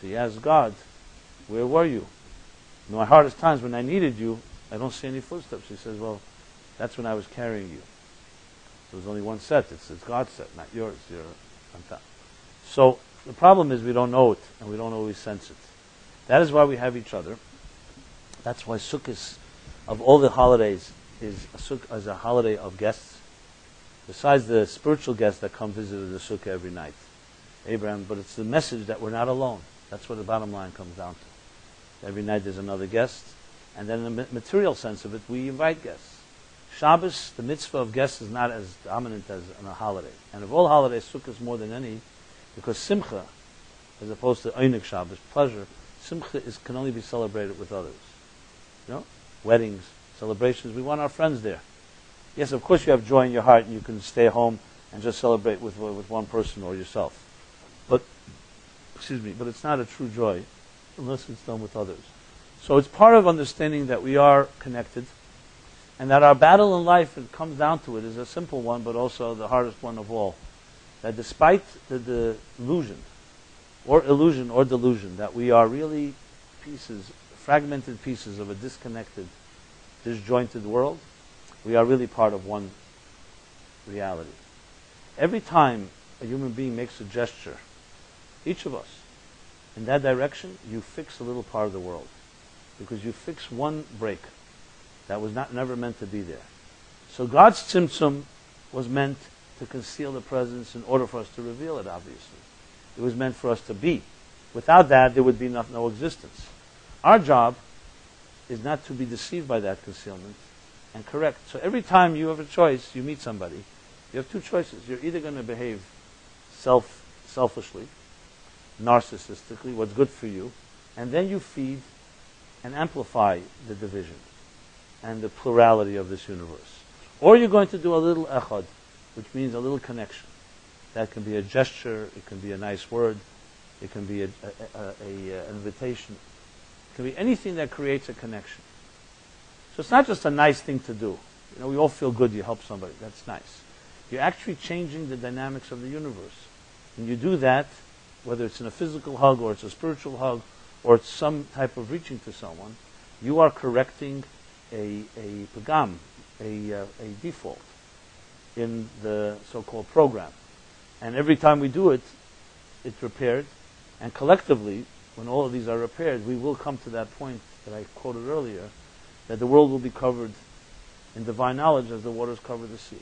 So he asks God, where were you? In my hardest times when I needed you, I don't see any footsteps. He says, well, that's when I was carrying you. So there's only one set. It's God's set, not yours. You're on top. So the problem is we don't know it, and we don't always sense it. That is why we have each other. That's why Sukkot, of all the holidays, is a holiday of guests, besides the spiritual guests that come visit the sukkah every night. Abraham, but it's the message that we're not alone. That's what the bottom line comes down to. Every night there's another guest, and then in the material sense of it, we invite guests. Shabbos, the mitzvah of guests, is not as dominant as on a holiday. And of all holidays, Sukkah is more than any, because Simcha, as opposed to Einik Shabbos, pleasure, Simcha can only be celebrated with others. You know? Weddings, celebrations, we want our friends there. Yes, of course you have joy in your heart and you can stay home and just celebrate with one person or yourself. But, excuse me, but it's not a true joy unless it's done with others. So it's part of understanding that we are connected and that our battle in life, it comes down to it, is a simple one but also the hardest one of all. That despite the delusion or illusion or delusion that we are really pieces, fragmented pieces of a disconnected, disjointed world. We are really part of one reality. Every time a human being makes a gesture, each of us, in that direction, you fix a little part of the world. Because you fix one break that was never meant to be there. So God's tzimtzum was meant to conceal the presence in order for us to reveal it, obviously. It was meant for us to be. Without that, there would be no existence. Our job is not to be deceived by that concealment and correct. So every time you have a choice, you meet somebody, you have two choices. You're either going to behave selfishly, narcissistically, what's good for you, and then you feed and amplify the division and the plurality of this universe. Or you're going to do a little echad, which means a little connection. That can be a gesture, it can be a nice word, it can be an invitation. It can be anything that creates a connection. So it's not just a nice thing to do. You know, we all feel good, you help somebody, that's nice. You're actually changing the dynamics of the universe. And you do that, whether it's in a physical hug or it's a spiritual hug or it's some type of reaching to someone, you are correcting a pagam, a default in the so-called program. And every time we do it, it's repaired. And collectively, when all of these are repaired, we will come to that point that I quoted earlier, that the world will be covered in divine knowledge as the waters cover the sea.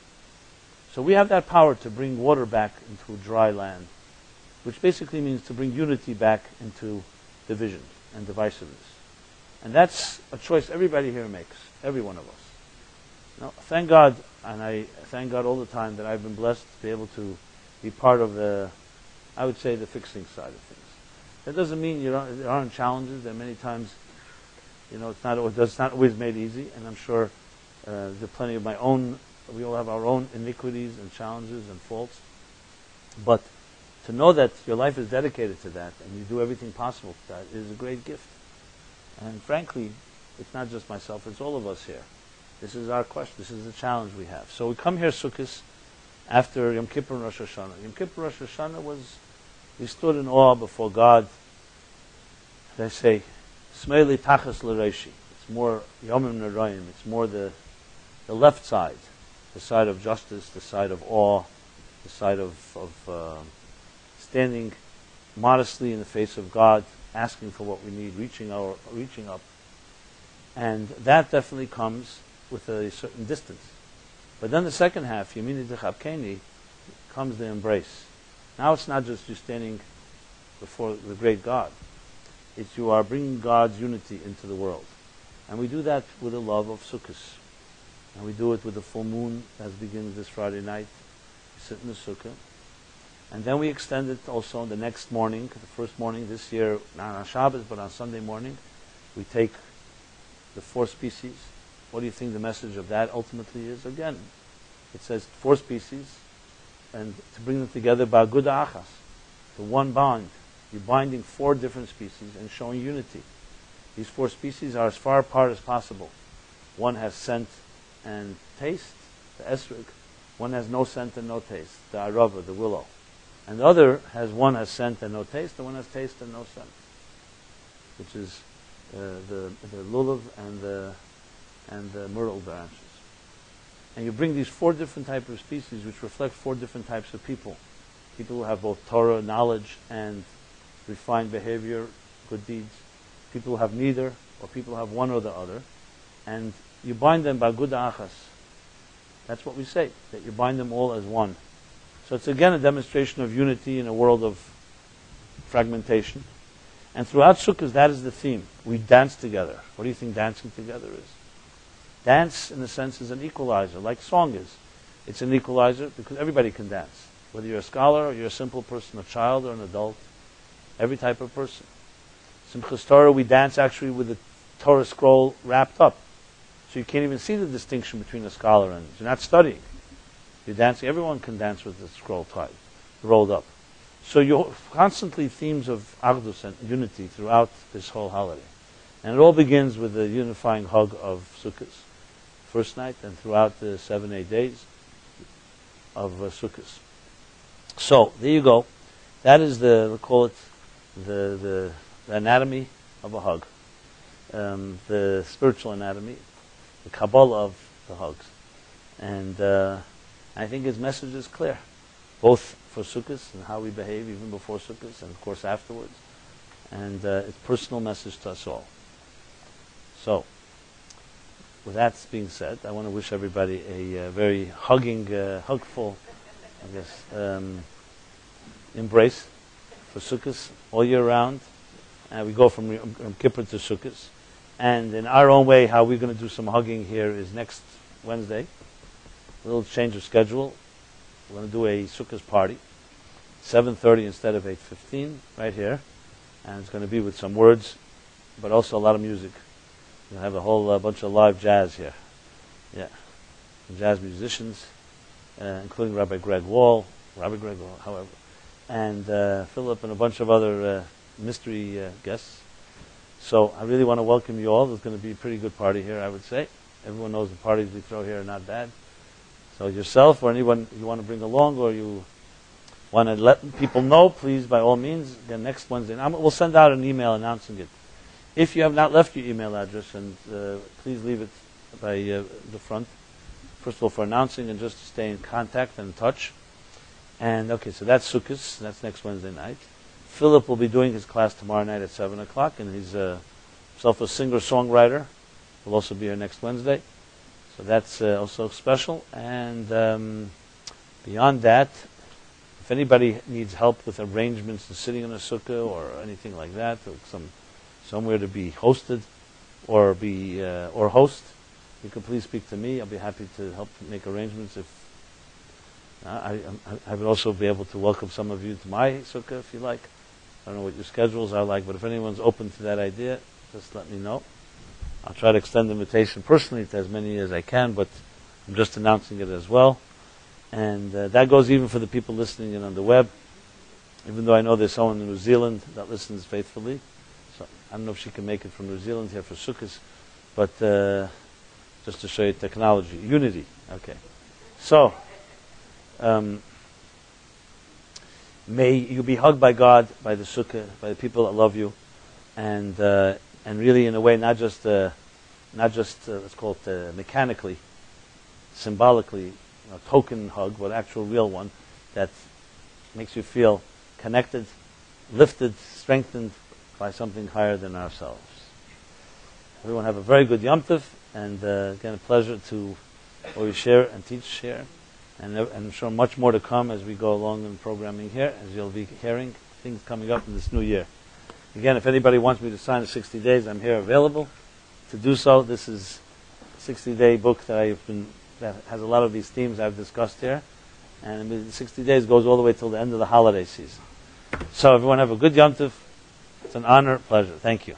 So we have that power to bring water back into dry land, which basically means to bring unity back into division and divisiveness. And that's a choice everybody here makes, every one of us. Now, thank God, and I thank God all the time that I've been blessed to be able to be part of the, I would say, the fixing side of things. That doesn't mean there aren't challenges. There are many times, you know, it's not always made easy, and I'm sure there are plenty of my own. We all have our own iniquities and challenges and faults. But to know that your life is dedicated to that and you do everything possible to that is a great gift. And frankly, it's not just myself, it's all of us here. This is our question, this is the challenge we have. So we come here, Sukkot, after Yom Kippur and Rosh Hashanah. Yom Kippur and Rosh Hashanah was, we stood in awe before God. They say, Smeili Tachas L'Reishi. It's more Yomim Narayim, it's more the left side. The side of justice, the side of awe, the side of standing modestly in the face of God, asking for what we need, reaching up. And that definitely comes with a certain distance. But then the second half, Yemini D'Chavkeni, comes the embrace. Now it's not just you standing before the great God. It's you are bringing God's unity into the world. And we do that with the love of Sukkot. And we do it with the full moon as begins this Friday night. We sit in the sukkah. And then we extend it also on the next morning, the first morning this year, not on Shabbos, but on Sunday morning. We take the four species. What do you think the message of that ultimately is? Again, it says four species, and to bring them together by aguda achas, to one bond. You're binding four different species and showing unity. These four species are as far apart as possible. One has scent and taste, the esrog. One has no scent and no taste, the arava, the willow. And the other has scent and no taste, and one has taste and no scent, which is the lulav and the myrtle branches. And you bring these four different types of species, which reflect four different types of people. People who have both Torah knowledge and refined behavior, good deeds. People who have neither, or people who have one or the other. And you bind them by aguda achas. That's what we say, that you bind them all as one. So it's again a demonstration of unity in a world of fragmentation. And throughout Sukkot, that is the theme. We dance together. What do you think dancing together is? Dance, in a sense, is an equalizer, like song is. It's an equalizer because everybody can dance. Whether you're a scholar or you're a simple person, a child or an adult, every type of person. Simchat Torah, we dance actually with the Torah scroll wrapped up. So you can't even see the distinction between a scholar and you're not studying. You're dancing. Everyone can dance with the scroll tied, rolled up. So you're constantly themes of achdus and unity throughout this whole holiday. And it all begins with the unifying hug of Sukkot, first night, and throughout the 7-8 days of Sukkot. So there you go. That is the, we'll call it the anatomy of a hug, the spiritual anatomy, the Kabbalah of the hugs. And I think his message is clear, both for Sukkot and how we behave even before Sukkot and, of course, afterwards. And it's a personal message to us all. So, with that being said, I want to wish everybody a very hugful, I guess, embrace for Sukkot all year round. We go from Yom Kippur to Sukkot. And in our own way, how we're going to do some hugging here is next Wednesday. A little change of schedule. We're going to do a Sukkot party, 7:30 instead of 8:15, right here. And it's going to be with some words, but also a lot of music. We'll have a whole bunch of live jazz here. Yeah. Jazz musicians, including Rabbi Greg Wall, however, and Philip and a bunch of other mystery guests. So I really want to welcome you all. There's going to be a pretty good party here, I would say. Everyone knows the parties we throw here are not bad. So yourself or anyone you want to bring along or you want to let people know, please, by all means, then next Wednesday. We'll send out an email announcing it. If you have not left your email address, and please leave it by the front, first of all, for announcing and just to stay in contact and in touch. And, okay, so that's Sukkot. That's next Wednesday night. Philip will be doing his class tomorrow night at 7 o'clock, and he's himself a singer-songwriter. He'll also be here next Wednesday. So that's also special. And beyond that, if anybody needs help with arrangements and sitting in a sukkah or anything like that, or somewhere to be hosted or be host, you can please speak to me. I'll be happy to help make arrangements. If I would also be able to welcome some of you to my sukkah if you like. I don't know what your schedules are like, but if anyone's open to that idea, just let me know. I'll try to extend the invitation personally to as many as I can, but I'm just announcing it as well. And that goes even for the people listening in on the web, even though I know there's someone in New Zealand that listens faithfully. So I don't know if she can make it from New Zealand here for Sukkot, but just to show you technology, unity. Okay. So, may you be hugged by God, by the Sukkah, by the people that love you, and really, in a way, not just let's call it mechanically, symbolically, a token hug, but an actual real one that makes you feel connected, lifted, strengthened by something higher than ourselves. Everyone have a very good Yom Tov, and again, a pleasure to always share and teach here. And I'm sure much more to come as we go along in programming here, as you'll be hearing things coming up in this new year. Again, if anybody wants me to sign the 60 days, I'm here available to do so. This is a 60-day book that has a lot of these themes I've discussed here. And 60 days goes all the way till the end of the holiday season. So everyone have a good Yom Tov. It's an honor, pleasure. Thank you.